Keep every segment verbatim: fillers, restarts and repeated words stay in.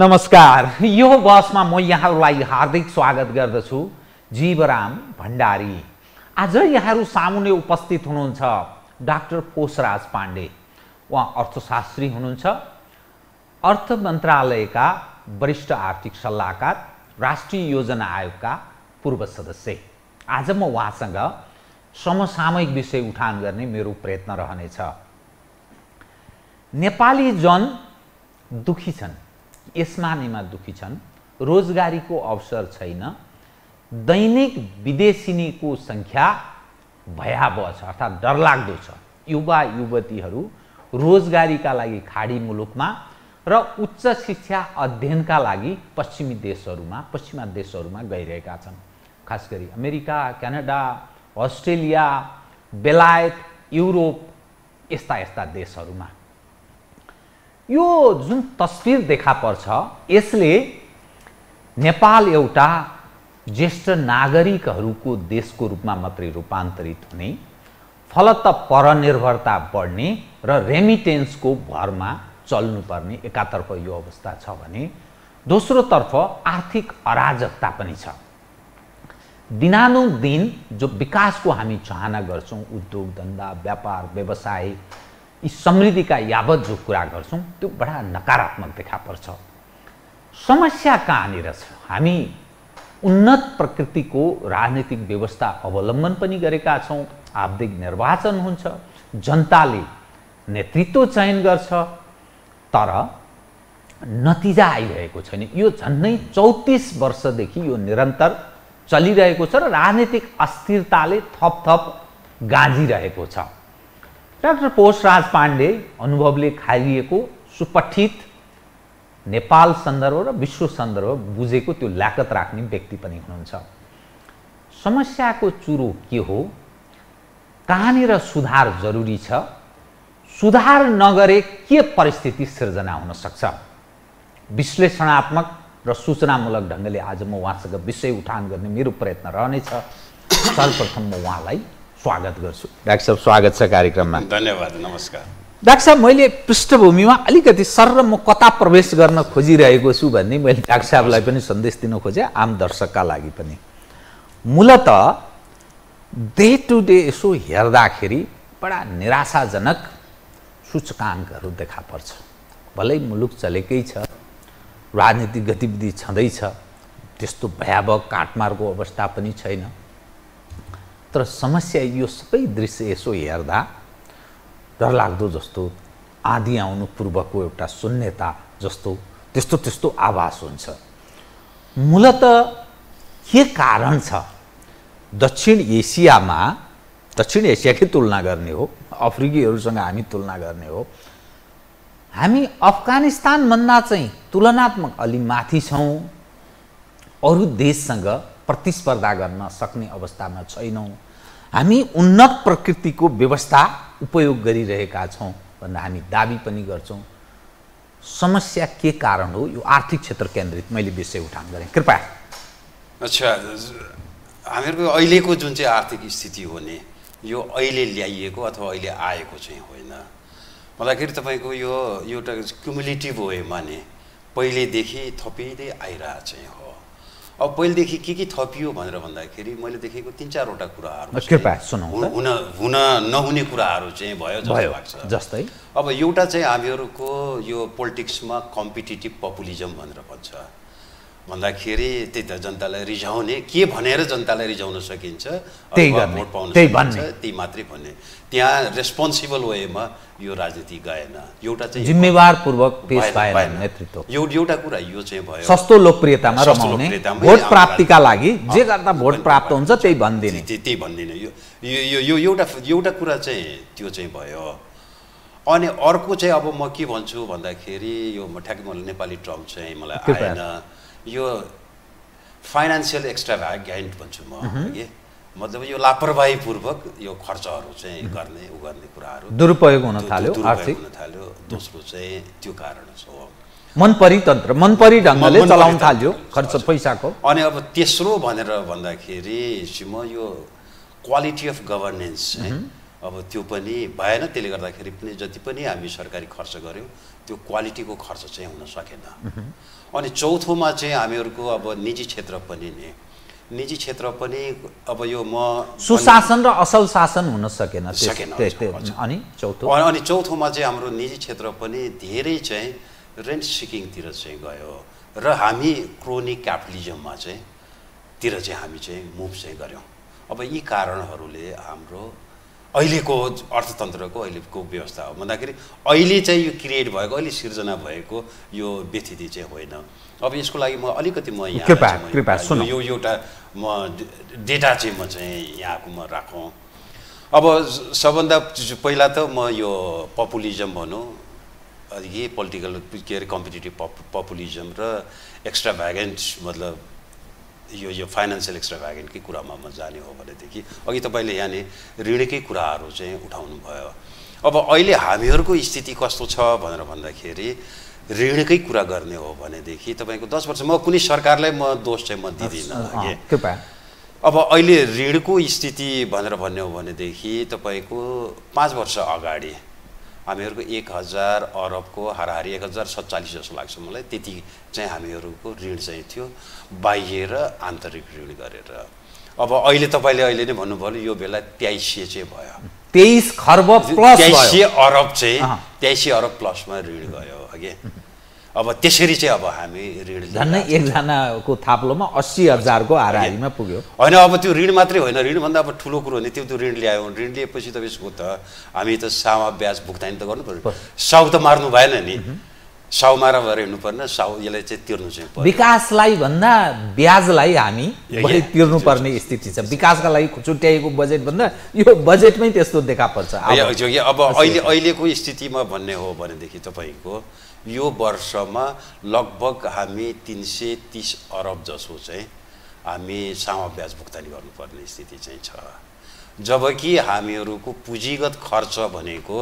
नमस्कार, यो बसमा म यहाँहरूलाई हार्दिक स्वागत गर्दछु। जीवराम भंडारी। आज यहाँहरू सामुने उपस्थित हुनुहुन्छ डाक्टर पोषराज पांडे। उहाँ अर्थशास्त्री हुनुहुन्छ, अर्थ मन्त्रालयका वरिष्ठ आर्थिक सल्लाहकार, राष्ट्रिय योजना आयोगका पूर्व सदस्य। आज म उहाँसँग समसामयिक विषय उठान गर्ने मेरो प्रयत्न रहनेछ। नेपाली जन दुखी छन्, यसमानेमा दुखी छन्, रोजगारी को अवसर छैन, दैनिक विदेशिनी को संख्या भयावह छ अर्थात डरलाग्दो छ। युवा युवतीहरू रोजगारी का लागि खाडी मुलुकमा र उच्च शिक्षा अध्ययन का लागि पश्चिमी देशहरूमा पश्चिमा देशहरूमा गइरहेका छन्। खास गरी अमेरिका, क्यानाडा, अस्ट्रेलिया, बेलायत, यूरोप यस्ता यस्ता देशहरूमा यो जुन तस्वीर देखा पर्छ यसले नेपाल एउटा ज्येष्ठ नागरिकहरूको देशको रूपमा मात्रै रूपान्तरित हुने, फलत परनिर्भरता बढ्ने र रेमिटेन्सको भरमा चल्नुपर्ने एकातर्फ यो अवस्था छ भने दोस्रो तर्फ आर्थिक अराजकता पनि छ। दिनानुदिन जो विकासको हामी चाहना गर्छौं, उद्योग धन्दा, व्यापार व्यवसाय, यी समृद्धि का यावत जो कुरा गर्छौं त्यो बडा नकारात्मक देखा पर्छ। समस्या कहाँनिर छ? हामी उन्नत प्रकृति को राजनीतिक व्यवस्था अवलम्बन पनि गरेका छौं। आवधिक निर्वाचन हुन्छ, जनताले नेतृत्व चयन गर्छ, तर नतिजा आइरहेको छैन। यो झन्नै चौतीस वर्षदेखि यो निरन्तर चलिरहेको छ र राजनीतिक अस्थिरताले थप थप गाजिरहेको छ। डाक्टर पोषराज पांडे अनुभवले खाइएको सुपठित नेपाल सन्दर्भ र विश्व सन्दर्भ बुझेको त्यो ल्याकत राख्ने व्यक्ति पनि हुनुहुन्छ। समस्याको चुरो के हो, कहाँनिर सुधार जरुरी छ, सुधार नगरे के परिस्थिति सिर्जना हुन सक्छ, विश्लेषणात्मक र सूचनामूलक ढंगले आज म उहाँसँग विषय उठान गर्ने मेरो प्रयत्न रहनेछ। सर्वप्रथम म उहाँलाई स्वागत गर्छु। डाक्टर साहब, स्वागत छ कार्यक्रममा। धन्यवाद, नमस्कार। डाक्टर साहब, मैले पृष्ठभूमिमा अलिकति सर म कता प्रवेश गर्न खोजिरहेको छु भन्ने मैले डाक्टर साहबलाई पनि सन्देश दिन खोजे, आम दर्शकका लागि पनि। मूलत डे टु डे यसो हेर्दाखेरि बडा निराशाजनक सूचकाङ्कहरू देखा पर्छ। भलै मुलुक चलेकै छ, राजनीतिक गतिविधि छँदैछ, त्यस्तो भयावह काटमारको अवस्था पनि छैन, तर समस्या यो सबै दृश्य यसो हेर्दा डरलाग्दो जस्तो, आँधी आउनु पूर्वको एउटा शून्यता जस्तो त्यस्तो त्यस्तो आभास हुन्छ। मूलत के कारण छ? दक्षिण एसियामा, दक्षिण एसियाकै तुलना गर्ने हो, अफ्रिकीहरूसँग हामी तुलना गर्ने हो, हामी अफगानिस्तानभन्दा चाहिँ तुलनात्मक अलि माथि छौँ, अरू देशसँग प्रतिस्पर्धा गर्न सक्ने अवस्थामा छैनौँ, हामी उन्नत प्रकृतिको व्यवस्था उपयोग गरिरहेका छौँ भनेर हामी दाबी पनि गर्छौँ। समस्या के कारण हो? यो आर्थिक क्षेत्र केन्द्रित मैले विषय उठान गरेँ, कृपया। अच्छा, हामीहरूको अहिलेको जुन चाहिँ आर्थिक स्थिति हो नि, यो अहिले ल्याइएको अथवा अहिले आएको चाहिँ होइन। भन्दाखेरि तपाईँको यो एउटा क्युमुलेटिभ वेमा नि पहिलेदेखि थपिँदै आइरहेको चाहिँ हो। अब पहिलेदेखि के के थपियो भनेर भन्दाखेरि मैले देखेको तिन चारवटा कुराहरू, कृपया सुनौँ, हुन हुन नहुने कुराहरू चाहिँ भयो जस्तो लाग्छ। जस्तै अब एउटा चाहिँ हामीहरूको यो पोलिटिक्समा कम्पिटिटिभ पपुलिजम भनेर भन्छ। भन्दाखेरि त्यही त, जनतालाई रिझाउने, के भनेर जनतालाई रिझाउन सकिन्छ, भोट पाउन सकिन्छ त्यही मात्रै भन्ने। त्यहाँ रेस्पोन्सिबल वेमा यो राजनीति गएन। एउटा चाहिँ जिम्मेवार पूर्वक पेश भएन नेतृत्व, यो एउटा कुरा यो चाहिँ भयो। सस्तो लोकप्रियतामा रमाउने, भोट प्राप्तिका लागि जे गर्दा भोट प्राप्त हुन्छ त्यही भन्दिने, त्यही भन्दिने, यो यो यो एउटा एउटा कुरा चाहिँ त्यो चाहिँ भयो। अनि अर्को चाहिँ अब म के भन्छु भन्दाखेरि यो म ठ्याक्कै मलाई नेपाली टर्म चाहिँ मलाई आएन, यो फाइनेन्सियल एक्स्ट्राभ्यागेन्ट भन्छु म, के मतलब यो लापरवाही पूर्वक यो खर्चहरू चाहिँ गर्ने उ गर्ने कुराहरू दुरुपयोग हुन थाल्यो, आर्थिक हुन थाल्यो। दोस्रो चाहिँ त्यो कारण हो, मनपरी तन्त्र, मनपरी ढङ्गले चलाउन थाल्यो खर्च पैसाको। अनि अब तेस्रो भनेर भन्दाखेरि सिम यो क्वालिटी अफ गभर्नेन्स चाहिँ अब त्यो पनि भएन। त्यसले गर्दाखेरि पनि जति पनि हामी सरकारी खर्च गर्यौं त्यो क्वालिटीको खर्च चाहिँ हुन सकेन। अनि चौथोमा चाहिँ हामीहरुको अब निजी क्षेत्र पनि नि निजी क्षेत्र पनि अब यो म सुशासन र असल शासन हुन सकेन। अनि चौथो अनि चौथोमा चाहिँ हाम्रो निजी क्षेत्र पनि धेरै चाहिँ रेन्ट सिकिङतिर चाहिँ गयो र हामी क्रोनिक क्यापिटलिजममा चाहिँ तिर चाहिँ हामी चाहिँ मुभ चाहिँ गर्यौं। अब यी कारणहरुले हाम्रो अहिलेको अर्थतन्त्रको अहिलेको व्यवस्था हो भन्दाखेरि अहिले चाहिँ यो क्रिएट भएको अहिले सिर्जना भएको यो व्यतिथि चाहिँ होइन। अब यसको लागि म अलिकति म यहाँ कृपया कृपया सुन यो एउटा म डेटा चाहिँ म चाहिँ यहाँको म राखौँ। अब सबभन्दा पहिला त म यो पपुलिज्म भनौँ यही पोलिटिकल के अरे कम्पिटिटिभ पपुलिज्म र एक्स्ट्राभ्यागेन्ट मतलब यो यो फाइनेंशियल एक्स्ट्राभ्यागेन्टकै कुरामा म जाने हो भनेदेखि अघि तपाईले यहाँले ऋणकै कुराहरू चाहिँ उठाउनु भयो। अब अहिले हामीहरुको स्थिति कस्तो छ भनेर भन्दाखेरि ऋणकै कुरा गर्ने हो भनेदेखि तपाईको दस वर्ष म कुनै सरकारलाई म दोष चाहिँ म दिदिन के। अब अहिले ऋणको स्थिति भनेर भन्ने हो भनेदेखि तपाईको पाँच वर्ष अगाडि हामीहरुको एक हजार अरबको हाराहारी एक हजार सत्तालीस जस्तो लाग्छ मलाई। त्यति चाहिँ हामीहरुको ऋण चाहिँ थियो बाह्य र आन्तरिक ऋण गरेर। अब अहिले तपाईले अहिले नै भन्नुभयो यो बेला तेइस सय चाहिँ भयो तेइस खर्ब प्लस तेइस सय अरब चाहिँ तेइस सय अरब प्लसमा ऋण गयो अगे। अब त्यसरी चाहिँ अब हामी ऋण झन्नै एकजनाको थाप्लोमा अस्सी हजारको हाराहारीमा पुग्यो हैन। अब त्यो ऋण मात्रै होइन ऋण भन्दा अब ठुलो कुरो नि त्यो त्यो ऋण ल्यायो ऋण लिएपछि त यसको त हामी त सामा ब्याज भुक्तानी त गर्नु पर्यो। साउ त मार्नु भएन नि साउ मारा भएर हिँड्नु पर्न साउ यसलाई चाहिँ तिर्नु चाहिँ पर्यो। विकासलाई भन्दा ब्याजलाई हामी बढी तिर्नु पर्ने स्थिति छ। विकासका लागि छुट्याएको बजेट भन्दा यो बजेटमै त्यस्तो देखा पर्छ। अब अहिले अहिलेको स्थितिमा भन्ने हो भनेदेखि तपाईको यो वर्षमा लगभग हामी तीन सौ तीस अरब जसो चाहिँ हामी सामा ब्याज भुक्तानी गर्नुपर्ने स्थिति चाहिँ छ। जबकि हामीहरुको पुँजीगत खर्च भनेको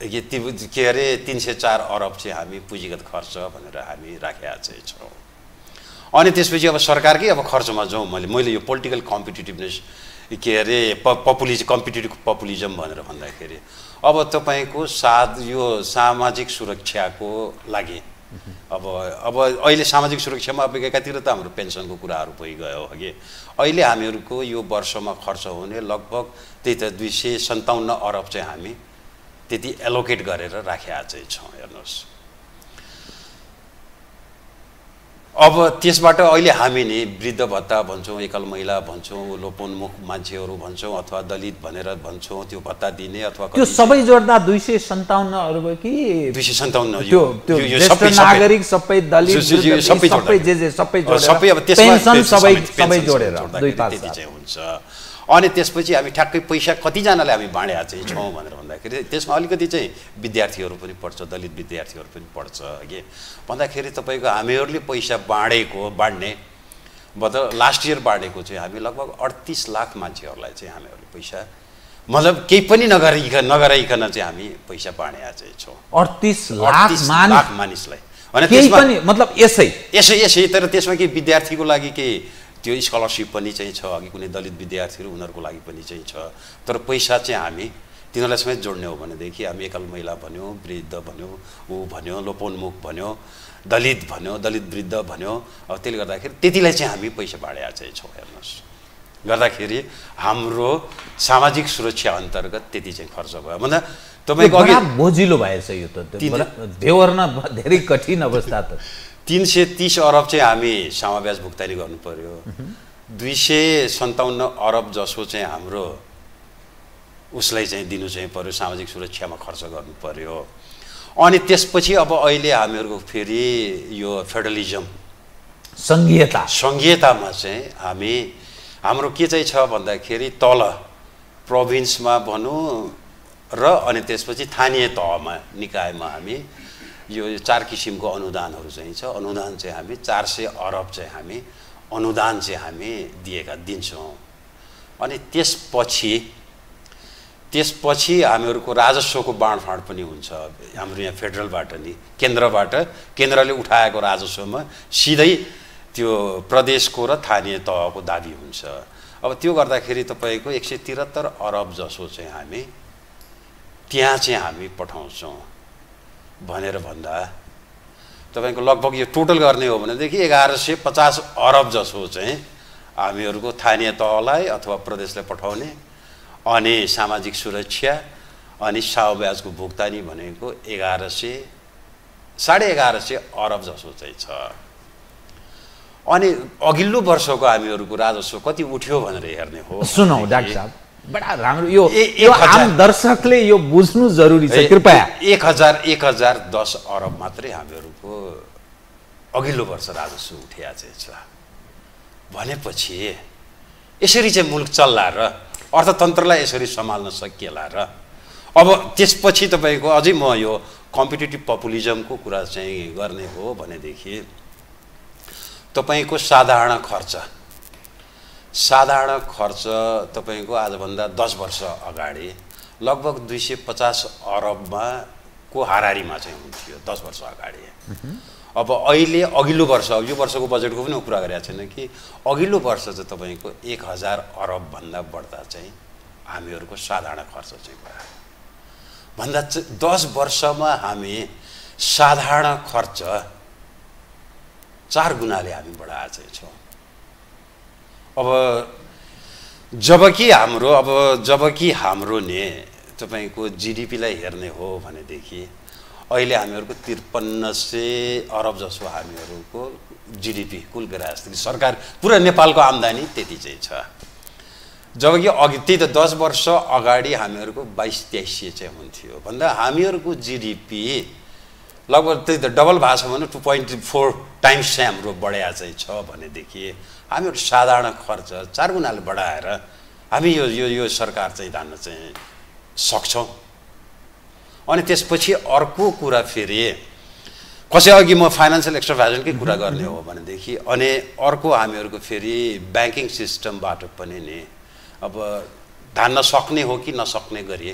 के के अरे तीन सौ चार अरब चाहिँ हामी पुँजीगत खर्च भनेर हामी राखेका चाहिँ छौँ। अनि त्यसपछि अब सरकारकै अब खर्चमा जाउँ। मैले मैले यो पोलिटिकल कम्पिटिटिभनेस के अरे पपुलिज कम्पिटिटिभ पपुलिजम भनेर भन्दाखेरि अब तपाईको साथ यो सामाजिक सुरक्षाको लागि अब अब अहिले सामाजिक सुरक्षामा अब एकातिर त हाम्रो पेन्सनको कुराहरू भइगयो अघि। अहिले हामीहरुको यो वर्षमा खर्च हुने लगभग त्यही त दुई सय सन्ताउन्न अरब चाहिँ हामी त्यति एलोकेट गरेर राखेका चाहिँ छौँ। हेर्नुहोस् अब त्यसबाट अहिले हामी नि वृद्ध भत्ता भन्छौँ एकल महिला भन्छौँ लोपोन्मुख मान्छेहरू भन्छौँ अथवा दलित भनेर भन्छौँ त्यो भत्ता दिने अथवा त्यो सबै जोड्दा दुई सय सन्ताउन्न अरब कि दुई सय सन्ताउन्न यो यो सबै नागरिक सबै दलित सबै सबै जे जे सबै जोडेर पेन्सन सबै सबै जोडेर दुई पाँच चाहिँ हुन्छ। अनि त्यसपछि हामी ठ्याक्कै पैसा कतिजनालाई हामी बाँडेका चाहिँ छौँ भनेर भन्दाखेरि त्यसमा अलिकति चाहिँ विद्यार्थीहरू पनि पढ्छ दलित विद्यार्थीहरू पनि पढ्छ के भन्दाखेरि तपाईको हामीहरूले पैसा बाँडेको बाँड्ने बदल लास्ट इयर बाँडेको चाहिँ हामी लगभग अडतीस लाख मान्छेहरूलाई चाहिँ हामीहरूले पैसा मतलब केही पनि नगराइकन नगराइकन चाहिँ हामी पैसा बाँडेका चाहिँ छौँ अडतीस लाख मानिसलाई होइन। त्यसमा मतलब यसै यसै यसै तर त्यसमा के विद्यार्थीको लागि के त्यो स्कलरशिप पनि चाहिँ छ अघि कुनै दलित विद्यार्थीहरू उनीहरूको लागि पनि चाहिँ छ तर पैसा चाहिँ हामी तिनीहरूलाई समेत जोड्ने हो भनेदेखि हामी एकल महिला भन्यौँ वृद्ध भन्यौँ ऊ भन्यौँ लोपोन्मुख भन्यौँ दलित भन्यौँ दलित वृद्ध भन्यौँ। अब त्यसले गर्दाखेरि त्यतिलाई चाहिँ हामी पैसा बाँडेका चाहिँ छौँ। हेर्नुहोस् गर्दाखेरि हाम्रो सामाजिक सुरक्षा अन्तर्गत त्यति चाहिँ खर्च भयो भन्दा तपाईँको अघि बोझिलो भएछ यो त बेहोर्न धेरै कठिन अवस्था त तीन सौ तीस अरब चाहिँ हामी सामा ब्याज भुक्तानी गर्नु पर्यो। दुई सय सन्ताउन्न अरब जसो चाहिँ हाम्रो उसलाई चाहिँ दिनु चाहिँ पर्यो सामाजिक सुरक्षामा खर्च गर्नु पर्यो। अनि त्यसपछि अब अहिले हामीहरुको फेरि यो फेडरलिज्म संघीयता संघीयतामा चाहिँ हामी हाम्रो के चाहिँ छ भन्दाखेरि तल प्रोभिन्समा भनौँ र अनि त्यसपछि स्थानीय तहमा निकायमा हामी यो चार किसिमको अनुदानहरु चाहिँ छ। अनुदान चाहिँ हामी चार सय अरब चाहिँ हामी अनुदान चाहिँ हामी दिएका दिन्छौँ। अनि त्यसपछि त्यसपछि हामीहरुको राजस्वको बाँडफाँड पनि हुन्छ। हाम्रो यहाँ फेडरलबाट नि केन्द्रबाट केन्द्रले उठाएको राजस्वमा सिधै त्यो प्रदेशको र स्थानीय तहको दाबी हुन्छ। अब त्यो गर्दाखेरि तपाईको एक सौ तिहत्तर अरब जसो चाहिँ हामी त्यहाँ चाहिँ हामी पठाउँछौँ भनेर भन्दा तपाईको लगभग यो टोटल गर्ने हो भने देखि एघार सौ पचास अरब जसो चाहिँ हामीहरुको स्थानीय तहलाई अथवा प्रदेशले पठाउने अनि सामाजिक सुरक्षा अनि सावब्याजको भुक्तानी भनेको एघार सौ साढे एघार सौ अरब जसो चाहिँ छ। अनि अघिल्लो वर्षको हामीहरुको राजस्व कति उठ्यो भनेर हेर्ने हो। सुनौ डाक्टर साहब बडा राम्रो यो यो आम दर्शकले यो बुझ्नु जरुरी छ कृपया। एक हजार एक हजार दस अरब मात्रै हामीहरुको अघिल्लो वर्ष राजस्व उठ्या छ भनेपछि यसरी चाहिँ मुलुक चल्ला र अर्थतन्त्रलाई यसरी सम्हाल्न सकिएला र। अब त्यसपछि तपाईको अझै म यो कम्पिटिटिभ पपुलिज्मको कुरा चाहिँ गर्ने हो भनेदेखि तपाईको साधारण खर्च साधारण खर्च तपाईको आजभन्दा दस वर्ष अगाडि लगभग दुई सौ पचास अरबमा को हारारीमा चाहिँ हुन्थ्यो दस वर्ष अगाडि। अब अहिले अघिल्लो वर्ष यो वर्षको बजेटको पनि कुरा गरेका छैन कि अघिल्लो वर्ष चाहिँ तपाईको एक हजार अरबभन्दा बढ्दा चाहिँ हामीहरूको साधारण खर्च चाहिँ भयो भन्दा दस वर्षमा हामी साधारण खर्च चार गुणाले हामी बढाएका छौं। अब जबकि हाम्रो अब जबकि हाम्रो ने तपाईको जीडीपीलाई हेर्ने हो भनेदेखि अहिले हामीहरूको त्रिपन्न सौ अरब जसो हामीहरूको जीडीपी कुल गरास्ती सरकार पुरा नेपालको आम्दानी त्यति चाहिँ छ। जबकि अघि त्यही त दस वर्ष अगाडि हामीहरूको बाईस तेईस सौ चाहिँ हुन्थ्यो भन्दा हामीहरूको जीडीपी लगभग त्यही त डबल भाषा भने टू पॉइंट फोर टाइम्स चाहिँ हाम्रो बढाया चाहिँ छ भनेदेखि हामीहरू साधारण खर्च चार गुणाले बढाएर हामी यो यो यो सरकार चाहिँ धान्न चाहिँ सक्छौँ। अनि त्यसपछि अर्को कुरा फेरि कसै अघि म फाइनेन्सियल एक्सट्राभाजनकै कुरा गर्ने हो भनेदेखि अनि अर्को हामीहरूको फेरि ब्याङ्किङ सिस्टमबाट पनि नि अब धान्न सक्ने हो कि नसक्ने गरी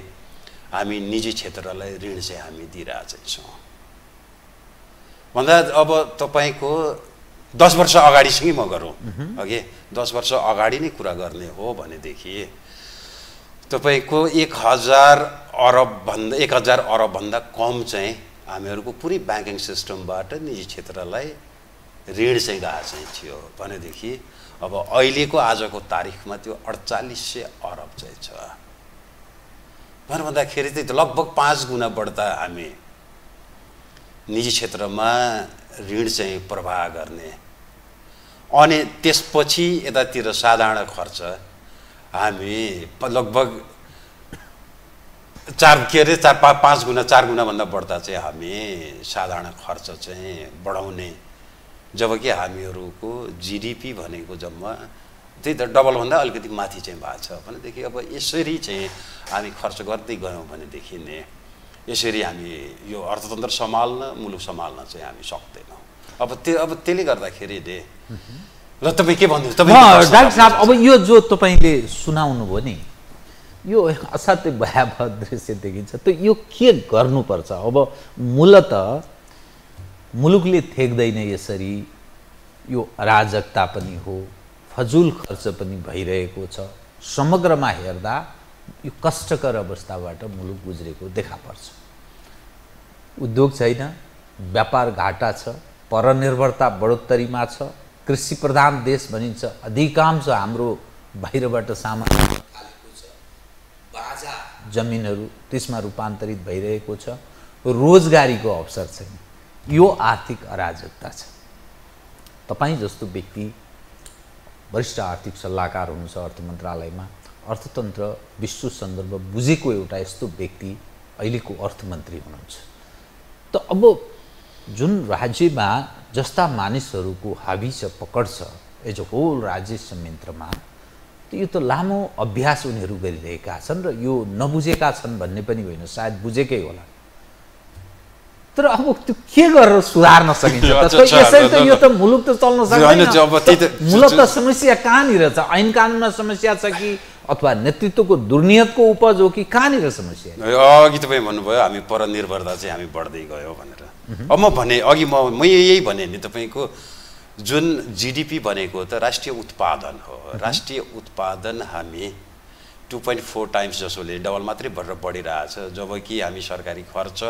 हामी निजी क्षेत्रलाई ऋण चाहिँ हामी दिइरहेका छौँ भन्दा अब तपाईको दस वर्ष अगाडिसँगै म गरौँ अघि दस वर्ष अगाडि नै कुरा गर्ने हो भनेदेखि तपाईको एक हजार अरबभन्दा एक हजार अरबभन्दा कम चाहिँ हामीहरूको पुरै ब्याङ्किङ सिस्टमबाट निजी क्षेत्रलाई ऋण चाहिँ गएको चाहिँ थियो भनेदेखि अब अहिलेको आजको तारिखमा त्यो अडचालीस सौ अरब चाहिँ छ भनेर भन्दाखेरि चाहिँ लगभग पाँच गुणा बढ्दा हामी निजी क्षेत्रमा ऋण चाहिँ प्रवाह गर्ने। अनि त्यसपछि यतातिर साधारण खर्च हामी लगभग चार के अरे चार पा पाँच गुणा चार गुणाभन्दा बढ्दा चाहिँ हामी साधारण खर्च चाहिँ बढाउने जबकि हामीहरूको जीडीपी भनेको जम्मा त्यही त डबलभन्दा अलिकति माथि चाहिँ भएको छ भनेदेखि अब यसरी चाहिँ हामी खर्च गर्दै गयौँ भनेदेखि नै यसरी हामी यो अर्थतन्त्र सम्हाल्न मुलुक सम्हाल्न चाहिँ हामी सक्दैनौँ। अब त्यो अब त्यसले गर्दाखेरि दे र तपाईँ के भन्नुहुन्छ तपाईँ डाक्टर साहब अब यो जो तपाईँले सुनाउनु भयो नि यो असाध्यै भयावह दृश्य देखिन्छ। त यो के गर्नुपर्छ अब मूलत मुलुकले थेक्दैन यसरी यो अराजकता पनि हो फजुल खर्च पनि भइरहेको छ समग्रमा हेर्दा यो कष्टकर अवस्थाबाट मुलुक गुज्रेको देखा पर्छ। उद्योग छैन व्यापार घाटा छ परनिर्भरता बढोत्तरीमा छ कृषि प्रधान देश भनिन्छ अधिकांश हाम्रो बाहिरबाट सामान आएको छ बाजा जमिनहरू त्यसमा रूपान्तरित भइरहेको छ रोजगारीको अवसर छैन यो आर्थिक अराजकता छ। तपाईं जस्तो व्यक्ति वरिष्ठ आर्थिक सल्लाहकार हुनुहुन्छ अर्थ मन्त्रालयमा अर्थतन्त्र विश्व सन्दर्भ बुझेको एउटा यस्तो व्यक्ति अहिलेको अर्थमन्त्री हुनुहुन्छ। त अब जुन राज्यमा जस्ता मानिसहरूको हावी छ पकड छ एज अ होल राज्य संयन्त्रमा यो त लामो अभ्यास उनीहरू गरिरहेका छन् र यो नबुझेका छन् भन्ने पनि होइन सायद बुझेकै होला। तर अब त्यो के गरेर सुधार्न सकिन्छ त यसरी त यो त मुलुक त चल्न सक्दैन। मूलत त समस्या कहाँनिर छ ऐन कानुनमा समस्या छ कि अथवा नेतृत्वको दुर्नियतको उपज हो कि कहाँनिर समस्या अघि तपाईँ भन्नुभयो हामी परनिर्भरता चाहिँ हामी बढ्दै गयो भनेर। अब म भने अघि म म यही भने नि तपाईँको जुन जीडीपी बनेको त राष्ट्रिय उत्पादन हो। राष्ट्रिय उत्पादन हामी टू पॉइंट फोर टाइम्स जसोले डबल मात्रै बढेर बढिरहेछ, जबकि हामी सरकारी खर्च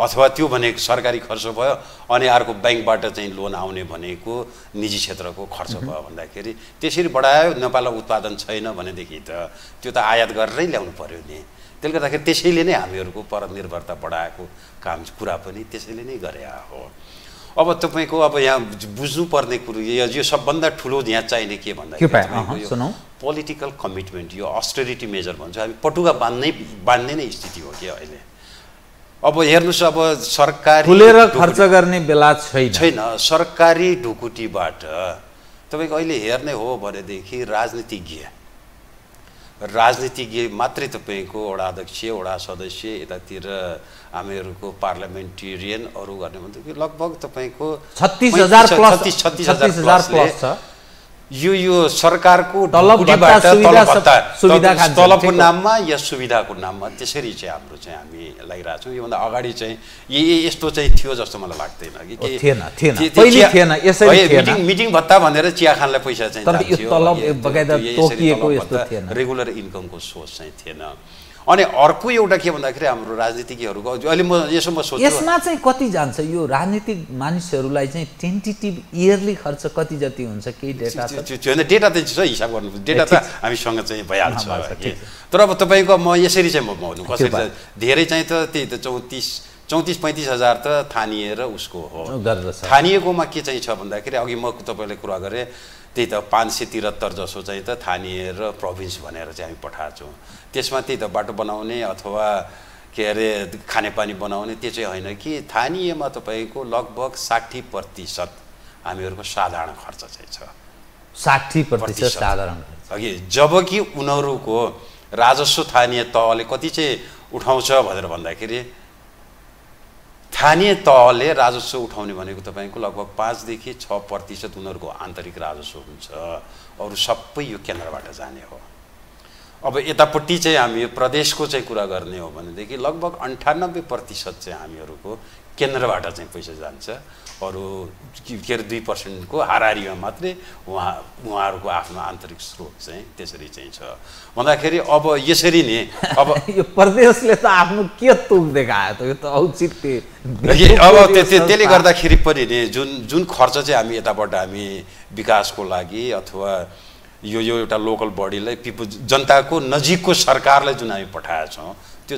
अथवा त्यो भनेको सरकारी खर्च भयो अनि अर्को बैंकबाट चाहिँ लोन आउने भनेको निजी क्षेत्रको खर्च भयो भन्दाखेरि त्यसरी बढायो। नेपालमा उत्पादन छैन भनेदेखि त त्यो त आयात गरेरै ल्याउनु पर्यो नि। त्यसले गर्दाखेरि त्यसैले नै हामीहरुको परनिर्भरता बढाएको काम कुरा पनि त्यसैले नै गरे हो। अब तपाईको अब यहाँ बुझ्नुपर्ने कुरो यो सबभन्दा ठुलो यहाँ चाहिने के भन्दा पोलिटिकल कमिटमेन्ट, यो अस्टेरिटी मेजर भन्छ, हामी पटुका बान्ने बान्ने नै स्थिति हो के अहिले। अब हेर्नुस्, अब सरकारी खुलेर खर्च गर्ने बेला छैन छैन सरकारी ढुकुटीबाट तपाईको अहिले हेर्ने हो भनेदेखि राजनीतिज्ञ राजनीतिज्ञ मात्रै तपाईको वडा अध्यक्ष वडा सदस्य यतातिर हामीहरुको पार्लियामेन्टेरियन अरु गर्ने भन्दा कि लगभग तपाईको छत्तीस हजार प्लस छत्तीस हजार प्लस छ। यो यो सरकारको डलबबाट तलबत्ता तलबको नाममा या सुविधाको नाममा त्यसरी चाहिँ हाम्रो चाहिँ हामी लागिरहेछौ। यो भन्दा अगाडि चाहिँ यही यस्तो चाहिँ थियो जस्तो मलाई लाग्दैन कि के थिएन थिएन पहिले थिएन यसरी थिएन। मिटिङ मिटिङ भत्ता भनेर चिया खानलाई पैसा चाहिँ तर यो तलब बगायदा तोकिएको यस्तो थिएन, रेगुलर इन्कमको सोर्स चाहिँ थिएन। अनि अर्को एउटा के भन्दाखेरि हाम्रो राजनीतिज्ञहरुको अहिले म यसो म सोच्छु यसमा चाहिँ कति जान्छ यो राजनीतिक मानिसहरुलाई चाहिँ टेन्टेटिभ इयरली खर्च कति जति हुन्छ केही डेटा छ? त्यो डेटा त छ, हिसाब गर्नु डेटा त हामीसँग चाहिँ भइहाल्छ। तर अब तपाईको म यसरी चाहिँ म भन्नु कसरी धेरै चाहिँ त त्यही त चौंतीस पैंतीस हजार त थानिए र उसको हो। थानिएकोमा के चाहिँ छ भन्दाखेरि अघि म तपाईलाई कुरा गरे त्यही त पांच सौ तिहत्तर जसो चाहिँ त थानिए र प्रोभिन्स भनेर चाहिँ हामी पठाउँछौँ। त्यसमा त्यही त बाटो बनाउने अथवा के अरे खानेपानी बनाउने त्यो चाहिँ होइन कि थानिएमा तपाईको लगभग साठी प्रतिशत हामीहरूको साधारण खर्च चाहिँ छ। साठी प्रतिशत साधारण अघि, जबकि उनीहरूको राजस्व थानीय तहले कति चाहिँ उठाउँछ भनेर भन्दाखेरि स्थानीय तहले राजस्व उठाउने भनेको तपाईको लगभग पाँचदेखि छ प्रतिशत उनीहरूको आन्तरिक राजस्व हुन्छ, अरू सबै यो केन्द्रबाट जाने हो। अब यतापट्टि चाहिँ हामी प्रदेशको चाहिँ कुरा गर्ने हो भनेदेखि लगभग अन्ठानब्बे प्रतिशत चाहिँ हामीहरूको केन्द्रबाट चाहिँ पैसा जान्छ, अरू के अरे दुई पर्सेन्टको हाराहारीमा मात्रै उहाँ उहाँहरूको आफ्नो आन्तरिक स्रोत चाहिँ त्यसरी चाहिँ छ भन्दाखेरि। अब यसरी नै अब यो प्रदेशले त आफ्नो के तुक देखायो त यो त औचित्य। अब त्यसले गर्दाखेरि पनि नि जुन जुन खर्च चाहिँ हामी यताबाट हामी विकासको लागि अथवा यो यो एउटा लोकल बडीलाई पिपु जनताको नजिकको सरकारलाई जुन हामी पठाएछौँ त्यो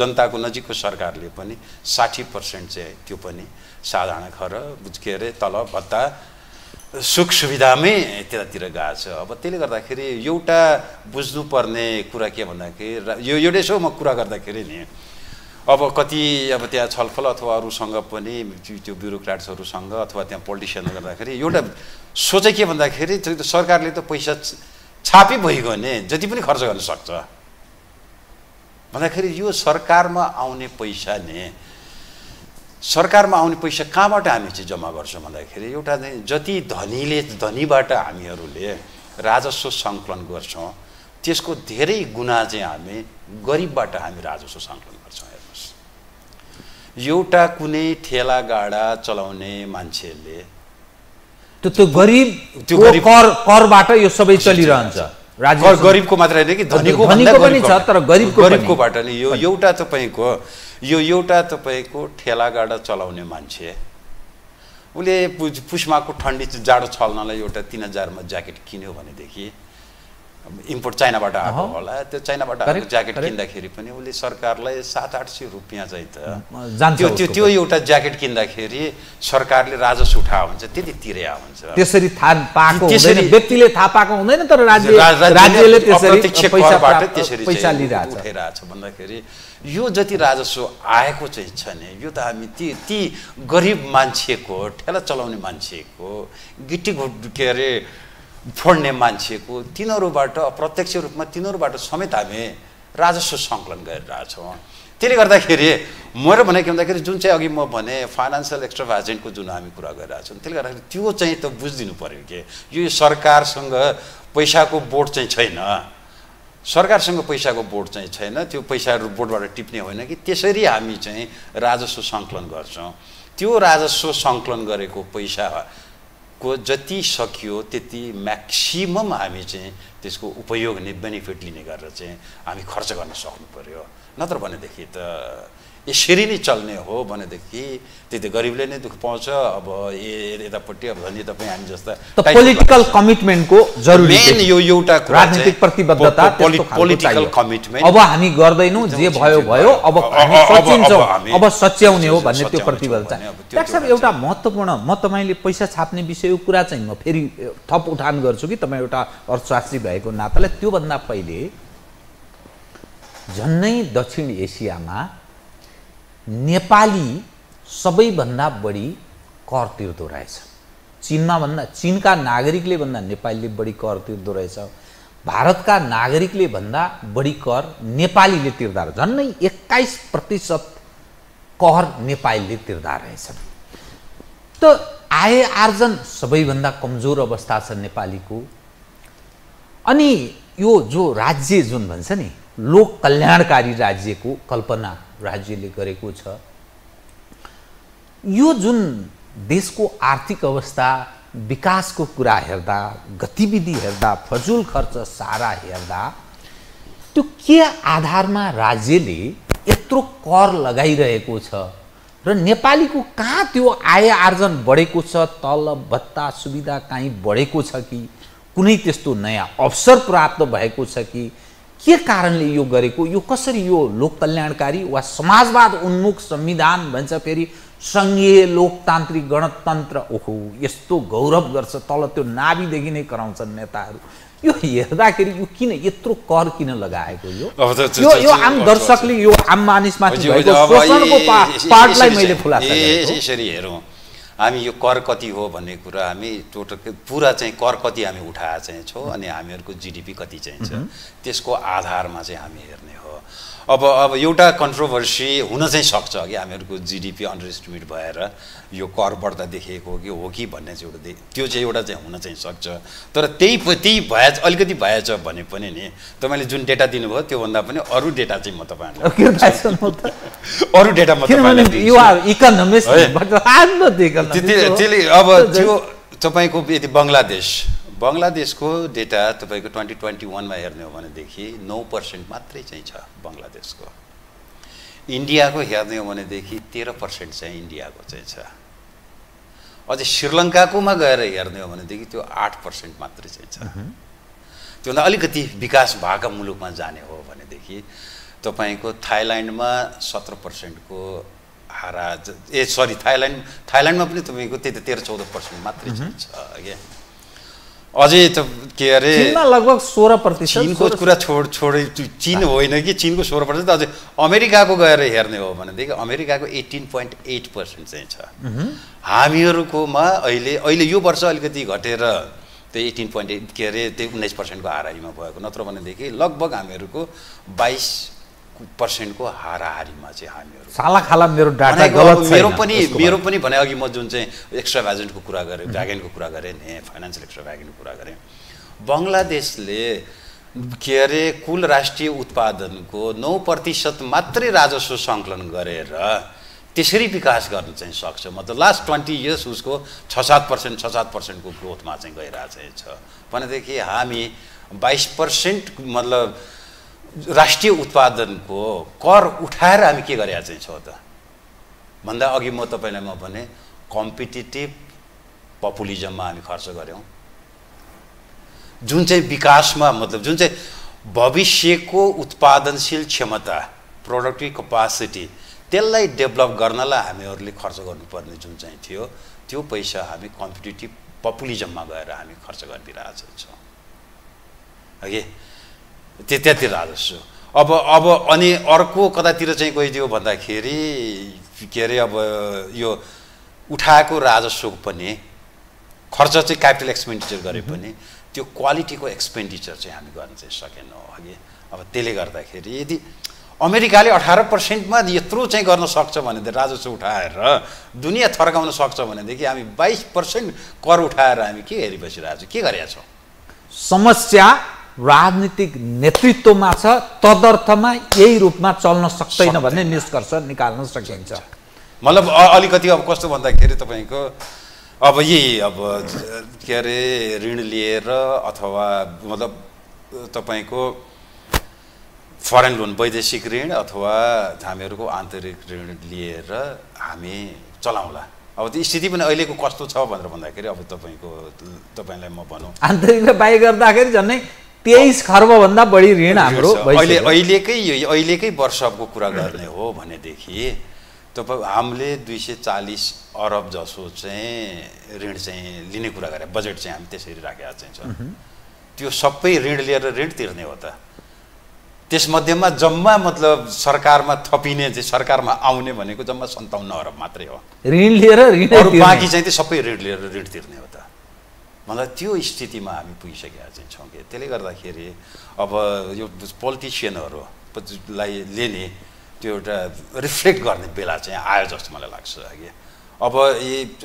जनताको नजिकको सरकारले पनि साठी पर्सेंट चाहिँ त्यो पनि साधारण खर्च के अरे तलब भत्ता सुख सुविधामै त्यतातिर गएको छ। अब त्यसले गर्दाखेरि एउटा बुझ्नुपर्ने कुरा के भन्दाखेरि यो एउटै छ म कुरा गर्दाखेरि नि अब कति अब त्यहाँ छलफल अथवा अरूसँग पनि त्यो ब्युरोक्राट्सहरूसँग अथवा त्यहाँ पोलिटिसियन गर्दाखेरि एउटा सोचे के भन्दाखेरि सरकारले त पैसा छापी भइगयो नि जति पनि खर्च गर्न सक्छ भन्दाखेरि यो सरकारमा आउने पैसा नि सरकारमा आउने पैसा कहाँबाट हामी चाहिँ जम्मा गर्छौँ भन्दाखेरि एउटा चाहिँ जति धनीले धनीबाट हामीहरूले राजस्व सङ्कलन गर्छौँ त्यसको धेरै गुणा चाहिँ हामी गरिबबाट हामी राजस्व सङ्कलन गर्छौँ। हेर्नुहोस्, एउटा कुनै ठेला गाडा चलाउने मान्छेले त्यो त्यो गरिब त्यो कर करबाट यो सबै चलिरहन्छ। राज्य गरिबको मात्र होइन कि धनीको पनि छ तर गरिबको गरिबकोबाट नि यो एउटा तपाईको यो एउटा तपाईको ठेला गाडा चलाउने मान्छे उले पुष्माको ठण्डी जाडो छल्नलाई एउटा तीन हजारमा ज्याकेट किन्यो भनेदेखि इम्पोर्ट चाइनाबाट आएको होला, त्यो चाइनाबाट आएको ज्याकेट किन्दाखेरि पनि उसले सरकारलाई सात आठ सौ रुपियाँ चाहिँ त त्यो त्यो त्यो एउटा ज्याकेट किन्दाखेरि सरकारले राजस्व उठा हुन्छ त्यति तिरे हुन्छ। त्यसरी थाहा पाएको हुँदैन, व्यक्तिले थाहा पाएको हुँदैन तर राज्य राज्यले त्यसरी पैसाबाट त्यसरी पैसा लिइरहेछ उठाइरहेछ भन्दाखेरि यो जति राजस्व आएको चाहिँ छ नि यो त हामी ती ती गरिब मान्छेको ठेला चलाउने मान्छेको गिटी के अरे फोड्ने मान्छेको तिनीहरूबाट अप्रत्यक्ष रूपमा तिनीहरूबाट समेत हामी राजस्व सङ्कलन गरिरहेछौँ। त्यसले गर्दाखेरि मेरो भने के भन्दाखेरि जुन चाहिँ अघि म भने फाइनान्सियल एक्सट्राभाजेन्टको जुन हामी कुरा गरिरहेछौँ त्यसले गर्दाखेरि त्यो चाहिँ त बुझिदिनु पर्यो कि यो सरकारसँग पैसाको बोट चाहिँ छैन, सरकारसँग पैसाको बोट चाहिँ छैन, त्यो पैसा बोटबाट टिप्ने होइन कि त्यसरी हामी चाहिँ राजस्व सङ्कलन गर्छौँ। त्यो राजस्व सङ्कलन गरेको पैसा को जति सकियो त्यति मैक्सिमम हामी चाहिँ त्यसको उपयोग अनि बेनिफिट लिने गरेर चाहिँ हामी खर्च गर्न सक्नु पर्यो। नत्र भनेदेखि त यसरी नै चल्ने हो भनेदेखि त्यति गरिबले नै दुख पाउँछ। अब यतापट्टि अब धनी तपाईँ हामी जस्ता पोलिटिकल कमिटमेन्टको जरुरी मेन यो एउटा राजनीतिक प्रतिबद्धता पोलिटिकल कमिटमेन्ट अब हामी गर्दैनौ, जे भयो भयो, अब हामी सच्याउँछौ, अब सच्याउने हो भन्ने त्यो प्रतिबद्धता। डाक्टर साहब एउटा महत्त्वपूर्ण म तपाईले पैसा छाप्ने विषयको कुरा चाहिँ म फेरि थप उठान गर्छु कि तपाई एउटा अर्थशास्त्री भएको नाताले त्यो भन्दा पहिले झन्नै दक्षिण एसियामा नेपाली सबैभन्दा बढी कर तिर्दो रहेछ। चीनमा भन्दा चीनका नागरिकले भन्दा नेपालीले बढी कर तिर्दो रहेछ। भारतका नागरिकले भन्दा बढी कर नेपालीले तिर्दा रहेछ। झन्नै एक्काइस प्रतिशत कर नेपालीले तिर्दा रहेछन्। त आय आर्जन सबैभन्दा कमजोर अवस्था छ नेपालीको। अनि यो जो राज्य जुन भन्छ नि लोक कल्याणकारी राज्यको कल्पना राज्यले गरेको छ, यो जुन देशको आर्थिक अवस्था विकासको कुरा हेर्दा, गतिविधि हेर्दा, फजुल खर्च सारा हेर्दा त्यो के आधारमा राज्यले यत्रो कर लगाइरहेको छ र नेपालीको कहाँ त्यो आय आर्जन बढेको छ? तलब भत्ता सुविधा कहीँ बढेको छ कि? कुनै त्यस्तो नयाँ अवसर प्राप्त भएको छ कि? के कारणले यो गरेको? यो कसरी यो लोक कल्याणकारी वा समाजवाद उन्मुख संविधान भन्छ फेरि संघीय लोकतान्त्रिक गणतन्त्र ओहो यस्तो गौरव गर्छ, तल त्यो नाभिदेखि नै कराउँछन् नेताहरू। यो हेर्दाखेरि यो किन यत्रो कर किन लगाएको? यो यो यो आम दर्शकले यो आम मानिसमाथि भएको शोषणको पार्टलाई मैले खुलासा गरेँ। यसरी हेरौँ हामी यो कर कति हो भन्ने कुरा, हामी टोटल पुरा चाहिँ कर कति हामी उठाए चाहिँ छौँ अनि हामीहरूको जिडिपी कति चाहिन्छ त्यसको आधारमा चाहिँ हामी हेर्ने हो। अब अब एउटा कन्ट्रोभर्सी हुन चाहिँ सक्छ कि हामीहरूको जिडिपी अन्डर एस्टिमेट भएर यो कर बढ्दा देखिएको हो कि हो कि भन्ने चाहिँ एउटा त्यो चाहिँ एउटा चाहिँ हुन चाहिँ सक्छ। तर त्यही त्यही भए अलिकति भएछ भने पनि नि तपाईँले जुन डेटा दिनुभयो त्योभन्दा पनि अरू डेटा चाहिँ म तपाईँहरूलाई अरू डेटा म त्यसले अब त्यो तपाईँको यदि बङ्गलादेश बङ्गलादेशको डेटा तपाईँको ट्वेन्टी ट्वेन्टी वानमा हेर्ने हो भनेदेखि नौ पर्सेन्ट मात्रै चाहिँ छ बङ्गलादेशको। इन्डियाको हेर्ने हो भनेदेखि तेह्र पर्सेन्ट चाहिँ इन्डियाको चाहिँ छ। अझै श्रीलङ्काकोमा गएर हेर्ने हो भनेदेखि त्यो आठ पर्सेन्ट मात्रै चाहिँ छ। त्योभन्दा अलिकति विकास भएका मुलुकमा जाने हो भनेदेखि तपाईँको थाइल्यान्डमा सत्र पर्सेन्टको हारा ए सरी थाइल्यान्ड थाइल्यान्डमा पनि तपाईँको त्यही त तेह्र चौध पर्सेन्ट मात्रै छ क्या। अझै त के अरे लगभग सोह्र प्रतिशत चिनको कुरा छोड छोडे चिन होइन कि चिनको सोह्र पर्सेन्ट अझै अमेरिकाको गएर हेर्ने हो भनेदेखि अमेरिकाको एट्टिन पोइन्ट एट पर्सेन्ट चाहिँ छ। हामीहरूकोमा अहिले अहिले यो वर्ष अलिकति घटेर त्यो एट्टिन पोइन्ट एट के अरे त्यो उन्नाइस पर्सेन्टको हाराहारीमा भएको, नत्र भनेदेखि लगभग हामीहरूको बाइस पर्सेन्टको हाराहारीमा चाहिँ हामीहरू सालाखाला मेरो डाटा गलत छ। मेरो पनि मेरो पनि भने अघि म जुन चाहिँ एक्स्ट्रा भ्यागनको कुरा गरेँ भ्यागनको कुरा गरेँ नि फाइनेन्सियल एक्स्ट्रा भ्यागनको कुरा गरेँ। बङ्गलादेशले के अरे कुल राष्ट्रिय उत्पादनको नौ प्रतिशत मात्रै राजस्व सङ्कलन गरेर त्यसरी विकास गर्न चाहिँ सक्छ। मतलब लास्ट ट्वेन्टी इयर्स उसको छ सात पर्सेन्ट छ सात पर्सेन्टको ग्रोथमा चाहिँ गइरहेको छ भनेदेखि हामी बाइस पर्सेन्ट मतलब राष्ट्रिय उत्पादनको कर उठाएर हामी के गरेका चाहिँ छौँ त भन्दा अघि म तपाईँलाई म भने कम्पिटिटिभ पपुलिजममा हामी खर्च गऱ्यौँ जुन चाहिँ विकासमा मतलब जुन चाहिँ भविष्यको उत्पादनशील क्षमता प्रोडक्टिभ क्यापेसिटी त्यसलाई डेभलप गर्नलाई हामीहरूले खर्च गर्नुपर्ने जुन चाहिँ थियो त्यो पैसा हामी कम्पिटिटिभ पपुलिजममा गएर हामी खर्च गरिरहेका छौँ है त्यतातिर राजस्व। अब अब अनि अर्को कतातिर चाहिँ गइदियो भन्दाखेरि के अरे अब यो उठाएको राजस्व पनि खर्च चाहिँ क्यापिटल एक्सपेन्डिचर गरे पनि त्यो क्वालिटीको एक्सपेन्डिचर चाहिँ हामी गर्न चाहिँ सकेनौँ अघि। अब त्यसले गर्दाखेरि यदि अमेरिकाले अठार पर्सेन्टमा यत्रो चाहिँ गर्न सक्छ भनेदेखि राजस्व उठाएर दुनियाँ थर्काउन सक्छ भनेदेखि हामी बाइस पर्सेन्ट कर उठाएर हामी के हेरि बसिरहेको छौँ? के गरेका छौँ? समस्या राजनीतिक नेतृत्वमा छ, तदर्थमा यही रूपमा चल्न सक्दैन भन्ने निष्कर्ष निकाल्न सकिन्छ। मतलब अलिकति अब कस्तो भन्दाखेरि तपाईँको अब यही अब क्या अरे ऋण लिएर अथवा मतलब तपाईको फरेन लोन वैदेशिक ऋण अथवा हामीहरुको आन्तरिक ऋण लिएर हामी चलाउँला। अब त्यो स्थिति पनि अहिलेको कस्तो छ भनेर भन्दाखेरि अब तपाईको तपाईलाई म भनौं आन्तरिक र बाहिर गर्दाखेरि झन्नै तेईस खर्ब भन्दा बढी ऋण हाम्रो अहिले अहिलेकै यो अहिलेकै वर्षको कुरा गर्ने हो भने देखि तपाईं हामीले दुई सौ चालीस अरब जसो चाहिँ ऋण चाहिँ लिने कुरा गरे बजेट चाहिँ हामी त्यसरी राखेका चाहिँ त्यो सबै ऋण लिएर ऋण तिर्ने हो त। त्यसमध्येमा जम्मा मतलब सरकारमा थपिने चाहिँ सरकारमा आउने भनेको जम्मा सन्ताउन्न अरब मात्रै हो ऋण लिएर ऋण अरु बाँकी चाहिँ त्यो सबै ऋण लिएर ऋण तिर्ने हो त। मलाई त्यो स्थितिमा हामी पुगिसकेका चाहिँ छौँ के त्यसले गर्दाखेरि अब यो पोलिटिसियनहरूलाई लिने त्यो एउटा रिफ्लेक्ट गर्ने बेला चाहिँ आयो जस्तो मलाई लाग्छ कि अब